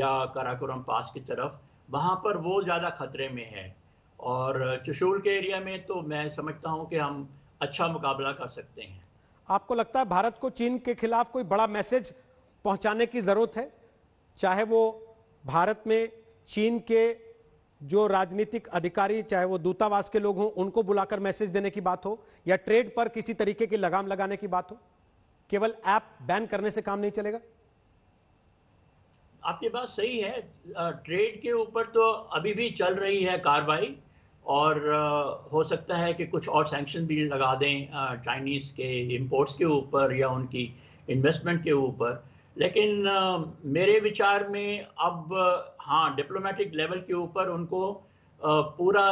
या काराकोरम पास की तरफ, वहाँ पर वो ज़्यादा खतरे में है। और चुशूल के एरिया में तो मैं समझता हूँ कि हम अच्छा मुकाबला कर सकते हैं। आपको लगता है भारत को चीन के खिलाफ कोई बड़ा मैसेज पहुँचाने की ज़रूरत है, चाहे वो भारत में चीन के जो राजनीतिक अधिकारी, चाहे वो दूतावास के लोग हों, उनको बुलाकर मैसेज देने की बात हो, या ट्रेड पर किसी तरीके की लगाम लगाने की बात हो? केवल ऐप बैन करने से काम नहीं चलेगा। आपकी बात सही है, ट्रेड के ऊपर तो अभी भी चल रही है कार्रवाई, और हो सकता है कि कुछ और सैंक्शन भी लगा दें चाइनीज़ के इंपोर्ट्स के ऊपर या उनकी इन्वेस्टमेंट के ऊपर। लेकिन मेरे विचार में अब हाँ डिप्लोमेटिक लेवल के ऊपर उनको पूरा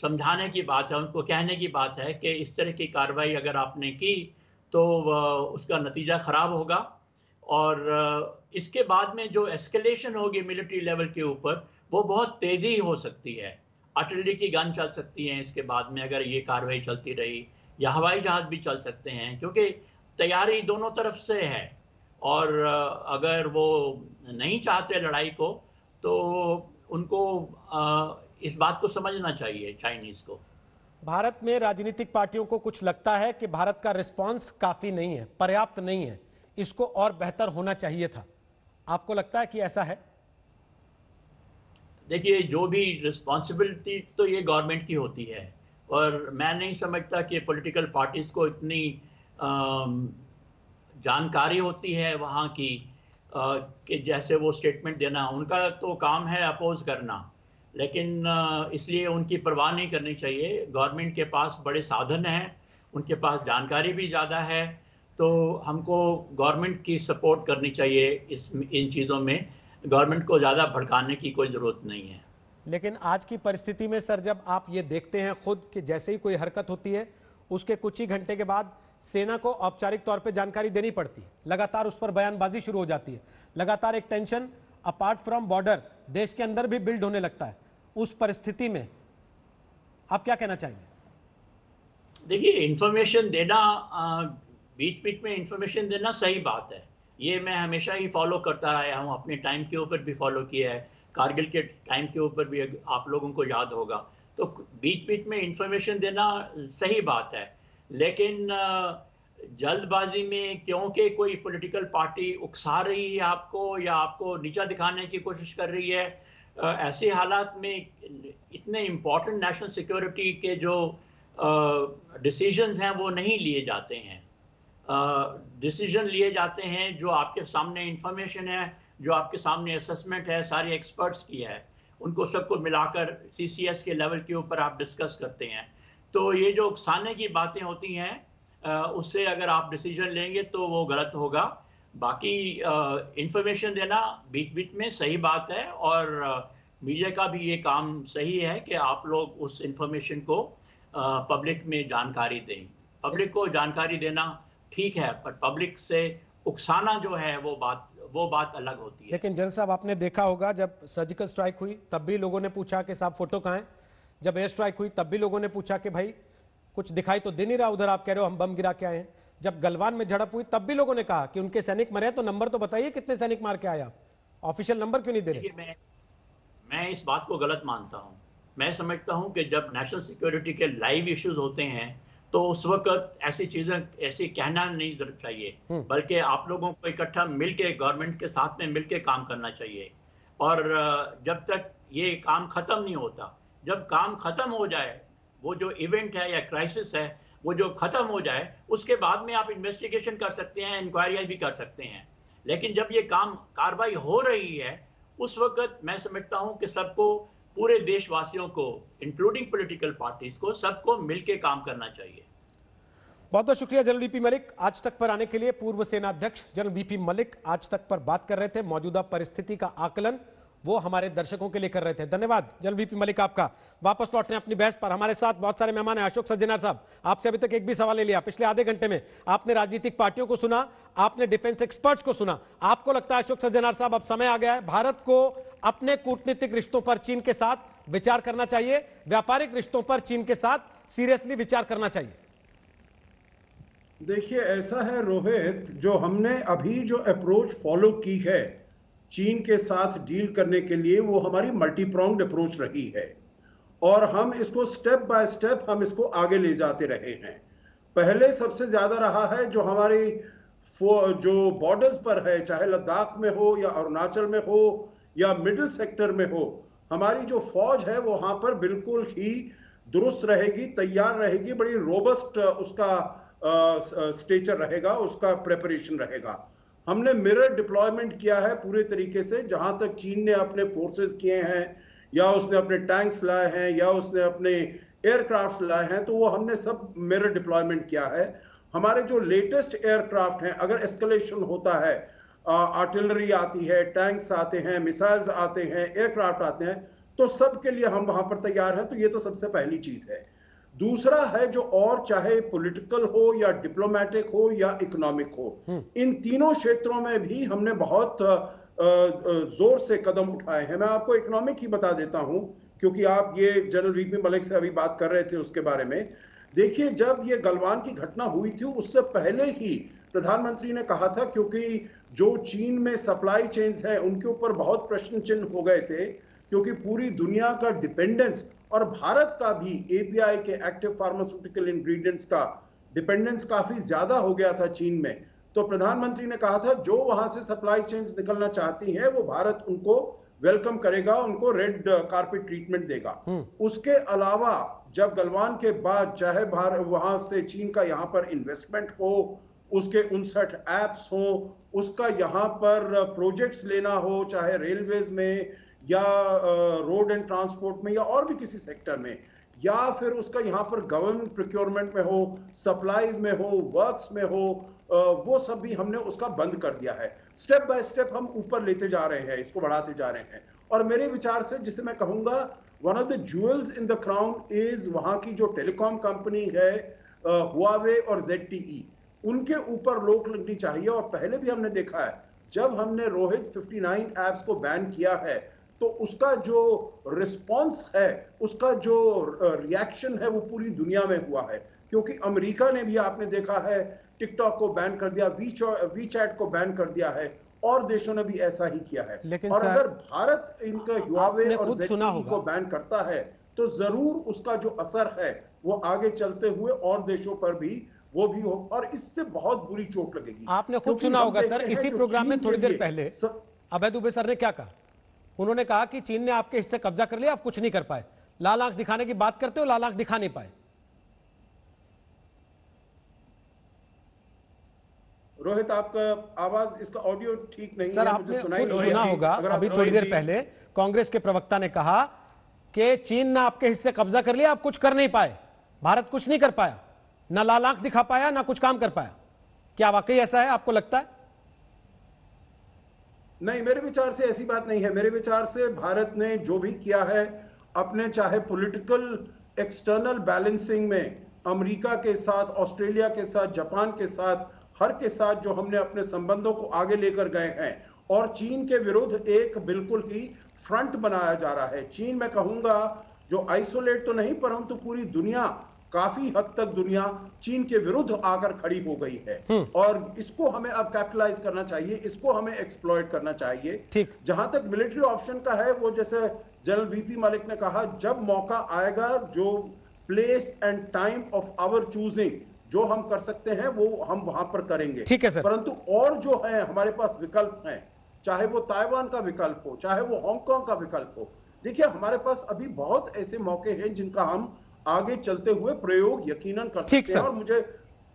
समझाने की बात है, उनको कहने की बात है कि इस तरह की कार्रवाई अगर आपने की तो उसका नतीजा ख़राब होगा, और इसके बाद में जो एस्केलेशन होगी मिलिट्री लेवल के ऊपर वो बहुत तेज़ी हो सकती है। आर्टिलरी की गन चल सकती है इसके बाद में अगर ये कार्रवाई चलती रही, या हवाई जहाज़ भी चल सकते हैं, क्योंकि तैयारी दोनों तरफ से है। और अगर वो नहीं चाहते लड़ाई को तो उनको इस बात को समझना चाहिए चाइनीज़ को। भारत में राजनीतिक पार्टियों को कुछ लगता है कि भारत का रिस्पॉन्स काफ़ी नहीं है, पर्याप्त नहीं है, इसको और बेहतर होना चाहिए था। आपको लगता है कि ऐसा है? देखिए, जो भी रिस्पॉन्सिबिलिटी तो ये गवर्नमेंट की होती है, और मैं नहीं समझता कि पॉलिटिकल पार्टीज़ को इतनी आ, जानकारी होती है वहाँ की आ, कि जैसे वो स्टेटमेंट देना। उनका तो काम है अपोज करना, लेकिन आ, इसलिए उनकी परवाह नहीं करनी चाहिए। गवर्नमेंट के पास बड़े साधन हैं, उनके पास जानकारी भी ज़्यादा है, तो हमको गवर्नमेंट की सपोर्ट करनी चाहिए इस इन चीज़ों में। गवर्नमेंट को ज़्यादा भड़काने की कोई ज़रूरत नहीं है। लेकिन आज की परिस्थिति में सर, जब आप ये देखते हैं खुद कि जैसे ही कोई हरकत होती है उसके कुछ ही घंटे के बाद सेना को औपचारिक तौर पे जानकारी देनी पड़ती है, लगातार उस पर बयानबाजी शुरू हो जाती है, लगातार एक टेंशन अपार्ट फ्रॉम बॉर्डर देश के अंदर भी बिल्ड होने लगता है, उस परिस्थिति में आप क्या कहना चाहेंगे? देखिए, इन्फॉर्मेशन देना, बीच बीच में इंफॉर्मेशन देना सही बात है। ये मैं हमेशा ही फॉलो करता आया हूँ, अपने टाइम के ऊपर भी फॉलो किया है, कारगिल के टाइम के ऊपर भी आप लोगों को याद होगा। तो बीच बीच में इंफॉर्मेशन देना सही बात है, लेकिन जल्दबाजी में क्योंकि कोई पॉलिटिकल पार्टी उकसा रही है आपको या आपको नीचा दिखाने की कोशिश कर रही है, ऐसे हालात में इतने इम्पॉर्टेंट नेशनल सिक्योरिटी के जो डिसीजंस हैं वो नहीं लिए जाते हैं। डिसीजन uh, लिए जाते हैं जो आपके सामने इंफॉर्मेशन है, जो आपके सामने असेसमेंट है, सारे एक्सपर्ट्स की है, उनको सबको मिलाकर सीसीएस के लेवल के ऊपर आप डिस्कस करते हैं। तो ये जो उकसाने की बातें होती हैं uh, उससे अगर आप डिसीजन लेंगे तो वो गलत होगा। बाकी इंफॉर्मेशन uh, देना बीच बीच में सही बात है, और मीडिया uh, का भी ये काम सही है कि आप लोग उस इंफॉर्मेशन को पब्लिक uh, में जानकारी दें। पब्लिक को जानकारी देना ठीक है, पर पब्लिक से उकसाना जो है वो बात वो बात अलग होती है। लेकिन जन साहब, आपने देखा होगा जब सर्जिकल स्ट्राइक हुई तब भी लोगों ने पूछा कि साहब फोटो कहाँ है, जब एयर स्ट्राइक हुई तब भी लोगों ने पूछा कि भाई कुछ दिखाई तो दे नहीं रहा, उधर आप कह रहे हो हम बम गिरा के आए हैं। जब गलवान में झड़प हुई तब भी लोगों ने कहा कि उनके सैनिक मरे, तो नंबर तो बताइए कितने सैनिक मार के आए आप, ऑफिशियल नंबर क्यों नहीं दे रहे? मैं, मैं इस बात को गलत मानता हूँ। मैं समझता हूँ कि जब नेशनल सिक्योरिटी के लाइव इश्यूज होते हैं तो उस वक्त ऐसी चीजें ऐसे कहना नहीं चाहिए, बल्कि आप लोगों को इकट्ठा मिलके गवर्नमेंट के साथ में मिलके काम करना चाहिए। और जब तक ये काम खत्म नहीं होता, जब काम खत्म हो जाए, वो जो इवेंट है या क्राइसिस है वो जो खत्म हो जाए, उसके बाद में आप इन्वेस्टिगेशन कर सकते हैं, इंक्वायरी भी कर सकते हैं। लेकिन जब ये काम कार्रवाई हो रही है उस वक्त मैं समझता हूँ कि सबको, पूरे देशवासियों को, इंक्लूडिंग पॉलिटिकल पार्टीज को, सबको मिलकर काम करना चाहिए। बहुत बहुत शुक्रिया जनरल वीपी मलिक आज तक पर आने के लिए। पूर्व सेनाध्यक्ष जनरल वीपी मलिक आज तक पर बात कर रहे थे, मौजूदा परिस्थिति का आकलन वो हमारे दर्शकों के लिए कर रहे थे। धन्यवाद जनरल वीपी मलिक आपका। वापस लौट रहे हैं अपनी बहस पर। हमारे साथ बहुत सारे मेहमान हैं। अशोक सज्जनहार साहब, आपसे अभी तक एक भी सवाल ले लिया। पिछले आधे घंटे में आपने राजनीतिक पार्टियों को सुना, आपने डिफेंस एक्सपर्ट्स को सुना। आपको लगता है अशोक सज्जनहार साहब अब समय आ गया है भारत को अपने कूटनीतिक रिश्तों पर चीन के साथ विचार करना चाहिए, व्यापारिक रिश्तों पर चीन के साथ सीरियसली विचार करना चाहिए? देखिए, ऐसा है रोहित, जो हमने अभी जो अप्रोच फॉलो की है चीन के साथ डील करने के लिए वो हमारी मल्टीप्रोंग्ड अप्रोच रही है और हम इसको स्टेप बाय स्टेप हम इसको आगे ले जाते रहे हैं। पहले सबसे ज्यादा रहा है जो हमारे जो बॉर्डर्स पर है, चाहे लद्दाख में हो या अरुणाचल में हो या मिडिल सेक्टर में हो, हमारी जो फौज है वो वहां पर बिल्कुल ही दुरुस्त रहेगी, तैयार रहेगी, बड़ी रोबस्ट उसका स्टेचर रहेगा, उसका प्रेपरेशन रहेगा। हमने मिरर डिप्लॉयमेंट किया है पूरे तरीके से, जहां तक चीन ने अपने फोर्सेस किए हैं या उसने अपने टैंक्स लाए हैं या उसने अपने एयरक्राफ्ट लाए हैं, तो वो हमने सब मिरर डिप्लॉयमेंट किया है। हमारे जो लेटेस्ट एयरक्राफ्ट हैं, अगर एस्केलेशन होता है, आर्टिलरी आती है, टैंक्स आते हैं, मिसाइल्स आते हैं, एयरक्राफ्ट आते हैं, तो सबके लिए हम वहां पर तैयार हैं। तो ये तो सबसे पहली चीज है। दूसरा है जो और चाहे पॉलिटिकल हो या डिप्लोमेटिक हो या इकोनॉमिक हो, इन तीनों क्षेत्रों में भी हमने बहुत जोर से कदम उठाए हैं। मैं आपको इकोनॉमिक ही बता देता हूं, क्योंकि आप ये जनरल वीपी मलिक से अभी बात कर रहे थे उसके बारे में। देखिए, जब ये गलवान की घटना हुई थी उससे पहले ही प्रधानमंत्री ने कहा था, क्योंकि जो चीन में सप्लाई चेन्स हैं उनके ऊपर बहुत प्रश्न चिन्ह हो गए थे, क्योंकि पूरी दुनिया का डिपेंडेंस और भारत का भी एपीआई के एक्टिव फार्मास्यूटिकल इंग्रेडिएंट्स का डिपेंडेंस काफी ज्यादा हो गया था चीन में। तो प्रधानमंत्री ने कहा था जो वहां से सप्लाई चेन्स निकलना चाहती हैं वो भारत उनको वेलकम करेगा, उनको रेड कार्पेट ट्रीटमेंट देगा। उसके अलावा जब गलवान के बाद चाहे भारत वहां से चीन का यहाँ पर इन्वेस्टमेंट हो, उसके उनसठ एप्स हो, उसका यहाँ पर प्रोजेक्ट्स लेना हो, चाहे रेलवेज में या रोड एंड ट्रांसपोर्ट में या और भी किसी सेक्टर में, या फिर उसका यहाँ पर गवर्नमेंट प्रोक्योरमेंट में हो, सप्लाईज में हो, वर्क्स में हो, वो सब भी हमने उसका बंद कर दिया है। स्टेप बाय स्टेप हम ऊपर लेते जा रहे हैं, इसको बढ़ाते जा रहे हैं। और मेरे विचार से जिसे मैं कहूँगा one of the jewels in the crown is वहाँ की जो टेलीकॉम कंपनी है हुआवे और जेड टी ई, उनके ऊपर रोक लगनी चाहिए। और पहले भी हमने देखा है जब हमने रोहित उनसठ ऐप्स को बैन किया है तो उसका जो रिस्पांस है, उसका जो रिएक्शन है वो पूरी दुनिया में हुआ है, क्योंकि अमेरिका ने भी आपने देखा है टिकटॉक को बैन कर दिया, वी चैट को बैन कर दिया है, और देशों ने भी ऐसा ही किया है। लेकिन और अगर भारत इनका हुआवे और जेड टी ई को बैन करता है तो जरूर उसका जो असर है वो आगे चलते हुए और देशों पर भी वो भी हो, और इससे बहुत बुरी चोट लगेगी। आपने खुद सुना होगा सर, इसी प्रोग्राम में थोड़ी देर पहले अभय दुबे सर ने क्या कहा, उन्होंने कहा कि चीन ने आपके हिस्से कब्जा कर लिया, आप कुछ नहीं कर पाए। लाल आंख दिखाने की बात करते हो, लाल आंख दिखा नहीं पाए। रोहित आपका आवाज, इसका ऑडियो ठीक नहीं सर, है, आपने सुना होगा अभी थोड़ी देर पहले कांग्रेस के प्रवक्ता ने कहा कि चीन ने आपके हिस्से कब्जा कर लिया, आप कुछ कर नहीं पाए, भारत कुछ नहीं कर पाया, ना लाल आंख दिखा पाया, ना कुछ काम कर पाया। क्या वाकई ऐसा है, आपको लगता है? नहीं, मेरे विचार से ऐसी बात नहीं है। मेरे विचार से भारत ने जो भी किया है अपने चाहे पॉलिटिकल एक्सटर्नल बैलेंसिंग में अमेरिका के साथ, ऑस्ट्रेलिया के साथ, जापान के साथ, हर के साथ जो हमने अपने संबंधों को आगे लेकर गए हैं, और चीन के विरुद्ध एक बिल्कुल ही फ्रंट बनाया जा रहा है। चीन मैं कहूँगा जो आइसोलेट तो नहीं परंतु पूरी दुनिया, काफी हद तक दुनिया चीन के विरुद्ध आकर खड़ी हो गई है, और इसको हमें अब कैपिटलाइज करना चाहिए, इसको हमें एक्सप्लॉइट करना चाहिए। जहां तक मिलिट्री ऑप्शन का है, वो जैसे जनरल वीपी मलिक ने कहा जब मौका आएगा, जो place and time of our choosing जो हम कर सकते हैं वो हम वहां पर करेंगे। ठीक है सर। परंतु और जो है हमारे पास विकल्प है, चाहे वो ताइवान का विकल्प हो, चाहे वो हांगकांग का विकल्प हो, देखिए हमारे पास अभी बहुत ऐसे मौके हैं जिनका हम आगे चलते हुए प्रयोग यकीनन कर सकते हैं, और मुझे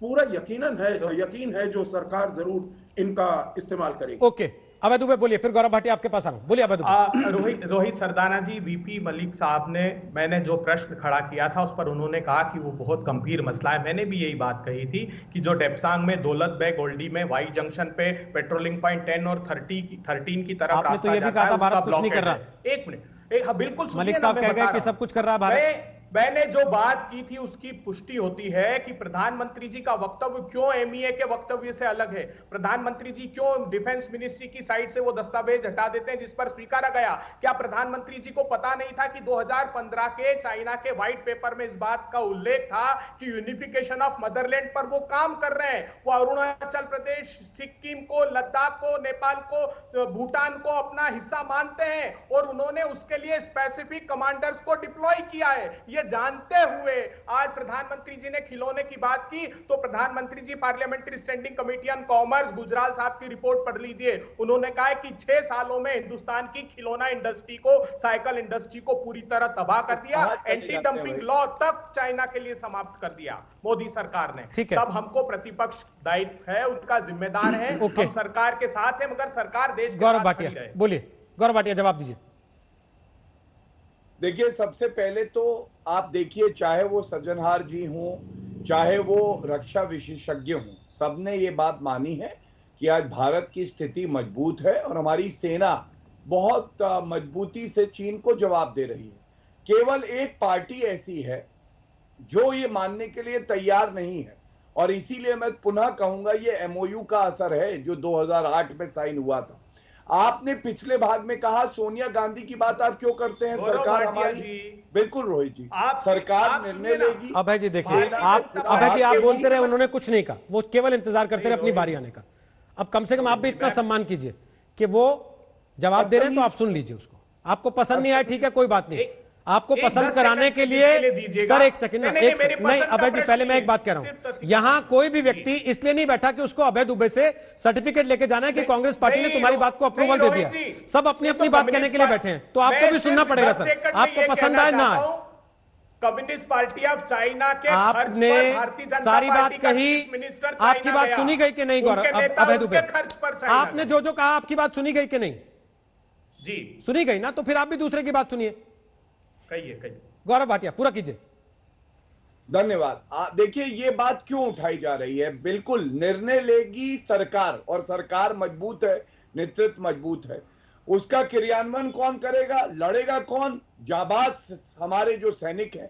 पूरा यकीनन है यकीन है जो सरकार जरूर इनका इस्तेमाल करेगी। ओके, अभय दुबे बोलिए, फिर गौरव भाटिया आपके पास आ रहा हूं, बोलिए अभय दुबे। रोहित रोहित सरदाना जी, वीपी मलिक साहब ने मैंने जो प्रश्न खड़ा किया था उस पर उन्होंने कहा कि वो बहुत गंभीर मसला है। मैंने भी यही बात कही थी कि जो डेपसांग में दौलत बेग ओल्डी में वाई जंक्शन पे पेट्रोलिंग पॉइंट टेन और थर्टी की थर्टीन की तरफ रास्ता जाता है, उसका ब्लॉक है। एक मिनट, बिल्कुल मलिक साहब कह गए कि सब कुछ कर रहा है भारत। मैंने जो बात की थी उसकी पुष्टि होती है कि प्रधानमंत्री जी का वक्तव्य क्यों एमईए के वक्तव्य से अलग है। प्रधानमंत्री जी क्यों डिफेंस मिनिस्ट्री की साइड से वो दस्तावेज हटा देते हैं जिस पर स्वीकारा गया। क्या प्रधानमंत्री जी को पता नहीं था कि दो हज़ार पंद्रह के चाइना के व्हाइट पेपर में इस बात का उल्लेख था कि यूनिफिकेशन ऑफ मदरलैंड पर वो काम कर रहे हैं। वो अरुणाचल प्रदेश, सिक्किम को, लद्दाख को, नेपाल को, भूटान को अपना हिस्सा मानते हैं और उन्होंने उसके लिए स्पेसिफिक कमांडर्स को डिप्लॉय किया है। ये जानते हुए आज प्रधानमंत्री जी ने खिलौने की बात की तो प्रधानमंत्री जी parliamentary standing committee on commerce Gujral साहब की रिपोर्ट पढ़ लीजिए। उन्होंने कहा कि छह सालों में हिंदुस्तान की खिलौना इंडस्ट्री को, साइकिल इंडस्ट्री को पूरी तरह तबाह कर दिया। एंटी डंपिंग लॉ तक चाइना के लिए समाप्त कर दिया मोदी सरकार ने। तब हमको प्रतिपक्ष दायित्व है, उनका जिम्मेदार है, हम सरकार के साथ है, मगर सरकार देश। गौरव भाटिया बोलिए, गौरव भाटिया जवाब दीजिए। देखिए, सबसे पहले तो आप देखिए, चाहे वो सज्जनहार जी हों, चाहे वो रक्षा विशेषज्ञ हों, सबने ये बात मानी है कि आज भारत की स्थिति मजबूत है और हमारी सेना बहुत मजबूती से चीन को जवाब दे रही है। केवल एक पार्टी ऐसी है जो ये मानने के लिए तैयार नहीं है और इसीलिए मैं पुनः कहूँगा ये एमओयू का असर है जो दो हज़ार आठ में साइन हुआ था। आपने पिछले भाग में कहा सोनिया गांधी की बात आप क्यों करते हैं, सरकार हमारी। बिल्कुल रोहित जी, आप सरकार निर्णय लेगी। अभय जी देखिए, आप अभय जी आप बोलते रहे, उन्होंने कुछ नहीं कहा, वो केवल इंतजार करते रहे अपनी बारी आने का। अब कम से कम आप भी इतना सम्मान कीजिए कि वो जवाब दे रहे हैं तो आप सुन लीजिए उसको। आपको पसंद नहीं आया, ठीक है, कोई बात नहीं। आपको पसंद कराने के लिए सर एक सेकंड नहीं, अभय जी पहले मैं एक बात कह रहा हूं। यहां कोई भी व्यक्ति इसलिए नहीं बैठा कि उसको अभय दुबे से सर्टिफिकेट लेके जाना है कि कांग्रेस पार्टी ने तुम्हारी बात को अप्रूवल दे दिया। सब अपनी अपनी बात कहने के लिए बैठे हैं, तो आपको भी सुनना पड़ेगा सर, आपको पसंद आए ना आए। कम्युनिस्ट पार्टी ऑफ चाइना के आपने सारी बात कही, आपकी बात सुनी गई कि नहीं गौरव? अभय दुबे आपने जो जो कहा आपकी बात सुनी गई कि नहीं? जी सुनी गई ना, तो फिर आप भी दूसरे की बात सुनिए। कहिए कहिए गौरव भाटिया, पूरा कीजिए। धन्यवाद। देखिए, ये बात क्यों उठाई जा रही है? बिल्कुल निर्णय लेगी सरकार और सरकार मजबूत है, नेतृत्व मजबूत है। उसका क्रियान्वयन कौन करेगा, लड़ेगा कौन? जाबाज हमारे जो सैनिक हैं।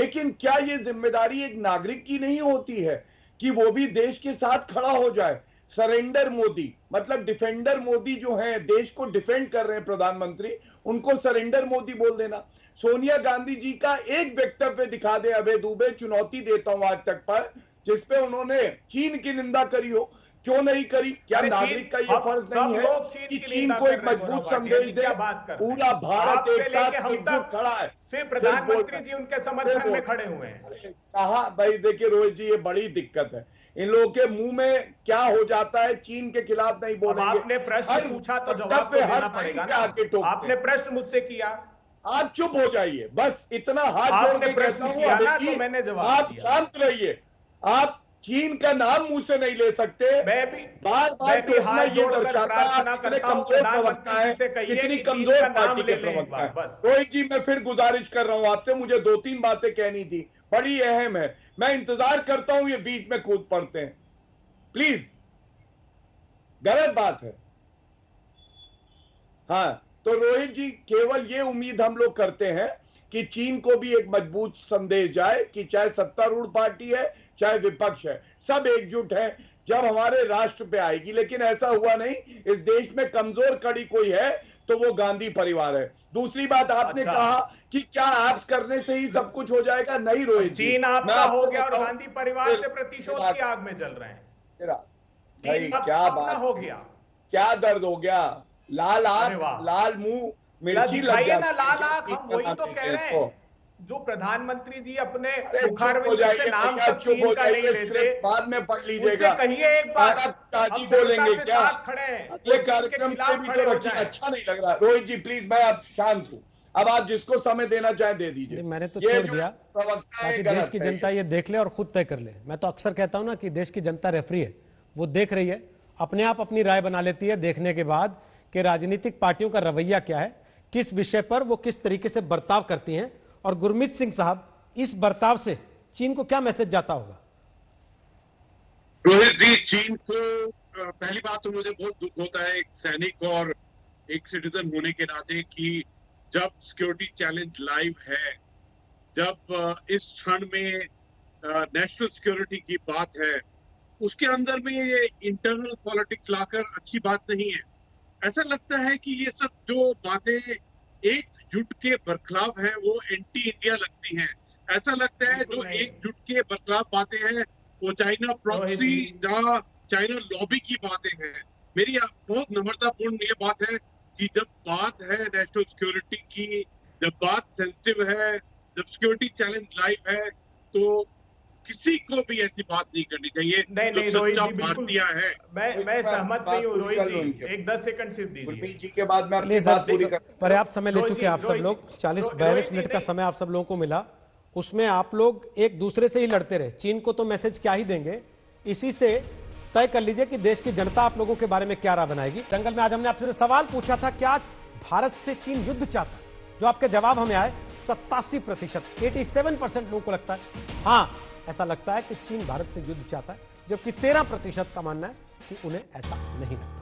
लेकिन क्या ये जिम्मेदारी एक नागरिक की नहीं होती है कि वो भी देश के साथ खड़ा हो जाए? सरेंडर मोदी मतलब डिफेंडर मोदी जो हैं, देश को डिफेंड कर रहे हैं प्रधानमंत्री, उनको सरेंडर मोदी बोल देना। सोनिया गांधी जी का एक वक्तव्य दिखा दे अभय दुबे, चुनौती देता हूं आज तक पर, जिसपे उन्होंने चीन की निंदा करी हो। क्यों नहीं करी? क्या नागरिक का ये फर्ज नहीं है कि चीन को एक मजबूत संदेश दे? पूरा भारत एक साथ एकजुट खड़ा है, सिर्फ प्रधानमंत्री जी उनके समर्थन में खड़े हुए हैं। कहा भाई, देखिए रोहित जी, ये बड़ी दिक्कत है, इन लोगों के मुंह में क्या हो जाता है, चीन के खिलाफ नहीं बोलेंगे। आपने प्रश्न पूछा तो जवाब देना पड़ेगा ना, आपने प्रश्न मुझसे किया, आप चुप हो जाइए, बस इतना हाथ जोड़ के कहता हूं, तो आप शांत रहिए। आप चीन का नाम मुंह से नहीं ले सकते। बार बार टोकना ये दर्शाता है आप कितने कमजोर प्रवक्ता है, कितनी कमजोर पार्टी के प्रवक्ता है। रोहित जी, मैं फिर गुजारिश कर रहा हूँ आपसे, मुझे दो तीन बातें कहनी थी, बड़ी अहम है, मैं इंतजार करता हूं ये बीच में कूद पड़ते हैं, प्लीज। गलत बात है। हाँ, तो रोहित जी, केवल ये उम्मीद हम लोग करते हैं कि चीन को भी एक मजबूत संदेश जाए कि चाहे सत्तारूढ़ पार्टी है चाहे विपक्ष है, सब एकजुट है जब हमारे राष्ट्र पे आएगी। लेकिन ऐसा हुआ नहीं। इस देश में कमजोर कड़ी कोई है तो वो गांधी परिवार है। दूसरी बात, आपने अच्छा। कहा कि क्या आप करने से ही सब कुछ हो जाएगा? नहीं रोहित जी, चीन आपका हो गया और गांधी परिवार से प्रतिशोध की आग में जल रहे हैं। भाई क्या बात हो गया, क्या दर्द हो गया, लाल आग, लाल मुंह, मिर्ची लग जाती है। लाल आग, हम वही तो कह रहे हैं जो प्रधानमंत्री जी अपने बुखार में से नाम चीन का नहीं लेते। बाद में पढ़ लीजिएगा, कहिए एक बार ताजी बोलेंगे क्या? अगले कार्यक्रम के भी तो रखिए, अच्छा नहीं लग रहा। रोहित जी प्लीज, मैं अब शांत हूँ, अब आप जिसको समय देना चाहे दे दीजिए। मैंने तो छोड़ दिया, ताकि देश की जनता ये देख ले और खुद तय कर ले। मैं तो अक्सर कहता हूँ ना कि देश की जनता रेफरी है, वो देख रही है, अपने आप अपनी राय बना लेती है देखने के बाद कि राजनीतिक पार्टियों का रवैया क्या है, किस विषय पर वो किस तरीके से बर्ताव करती हैं, और गुरमीत सिंह साहब इस बर्ताव से चीन को क्या मैसेज जाता होगा? रोहित जी, चीन को पहली बात तो मुझे बहुत दुख होता है एक सैनिक और एक सिटीजन होने के नाते कि जब सिक्योरिटी चैलेंज लाइव है जब इस क्षण में नेशनल सिक्योरिटी की बात है, उसके अंदर में ये इंटरनल पॉलिटिक्स लाकर अच्छी बात नहीं है। ऐसा लगता है कि ये सब जो बातें एकजुट के बरखिलाफ हैं वो एंटी इंडिया लगती हैं। ऐसा लगता है जो एकजुट के बरखिलाफ बातें हैं वो चाइना प्रॉक्सी या चाइना लॉबी की बातें हैं। मेरी बहुत नम्रतापूर्ण ये बात है कि जब बात है नेशनल सिक्योरिटी की, जब बात सेंसिटिव है, जब सिक्योरिटी चैलेंज लाइव है, तो किसी को भी ऐसी बात नहीं करनी चाहिए। नहीं नहीं रोहित जी, बिल्कुल है, मैं मैं सहमत नहीं हूँ रोहित जी। एक दस सेकंड सिर्फ दीजिए रोहित जी के बाद मैं अपनी बात पूरी कर। पर्याप्त समय ले चुके आप सब लोग, चालीस बयालीस मिनट का समय आप सब लोगों को मिला, उसमें आप लोग एक दूसरे से ही लड़ते रहे। चीन को तो मैसेज क्या ही देंगे, इसी से तय कर लीजिए कि देश की जनता आप लोगों के बारे में क्या राय बनाएगी। दंगल में आज हमने आपसे सवाल पूछा था, क्या भारत से चीन युद्ध चाहता, जो आपके जवाब हमें आए सत्तासी प्रतिशत, सत्तासी परसेंट लोगों को लगता है हाँ ऐसा लगता है कि चीन भारत से युद्ध चाहता है, जबकि तेरह प्रतिशत का मानना है कि उन्हें ऐसा नहीं लगता।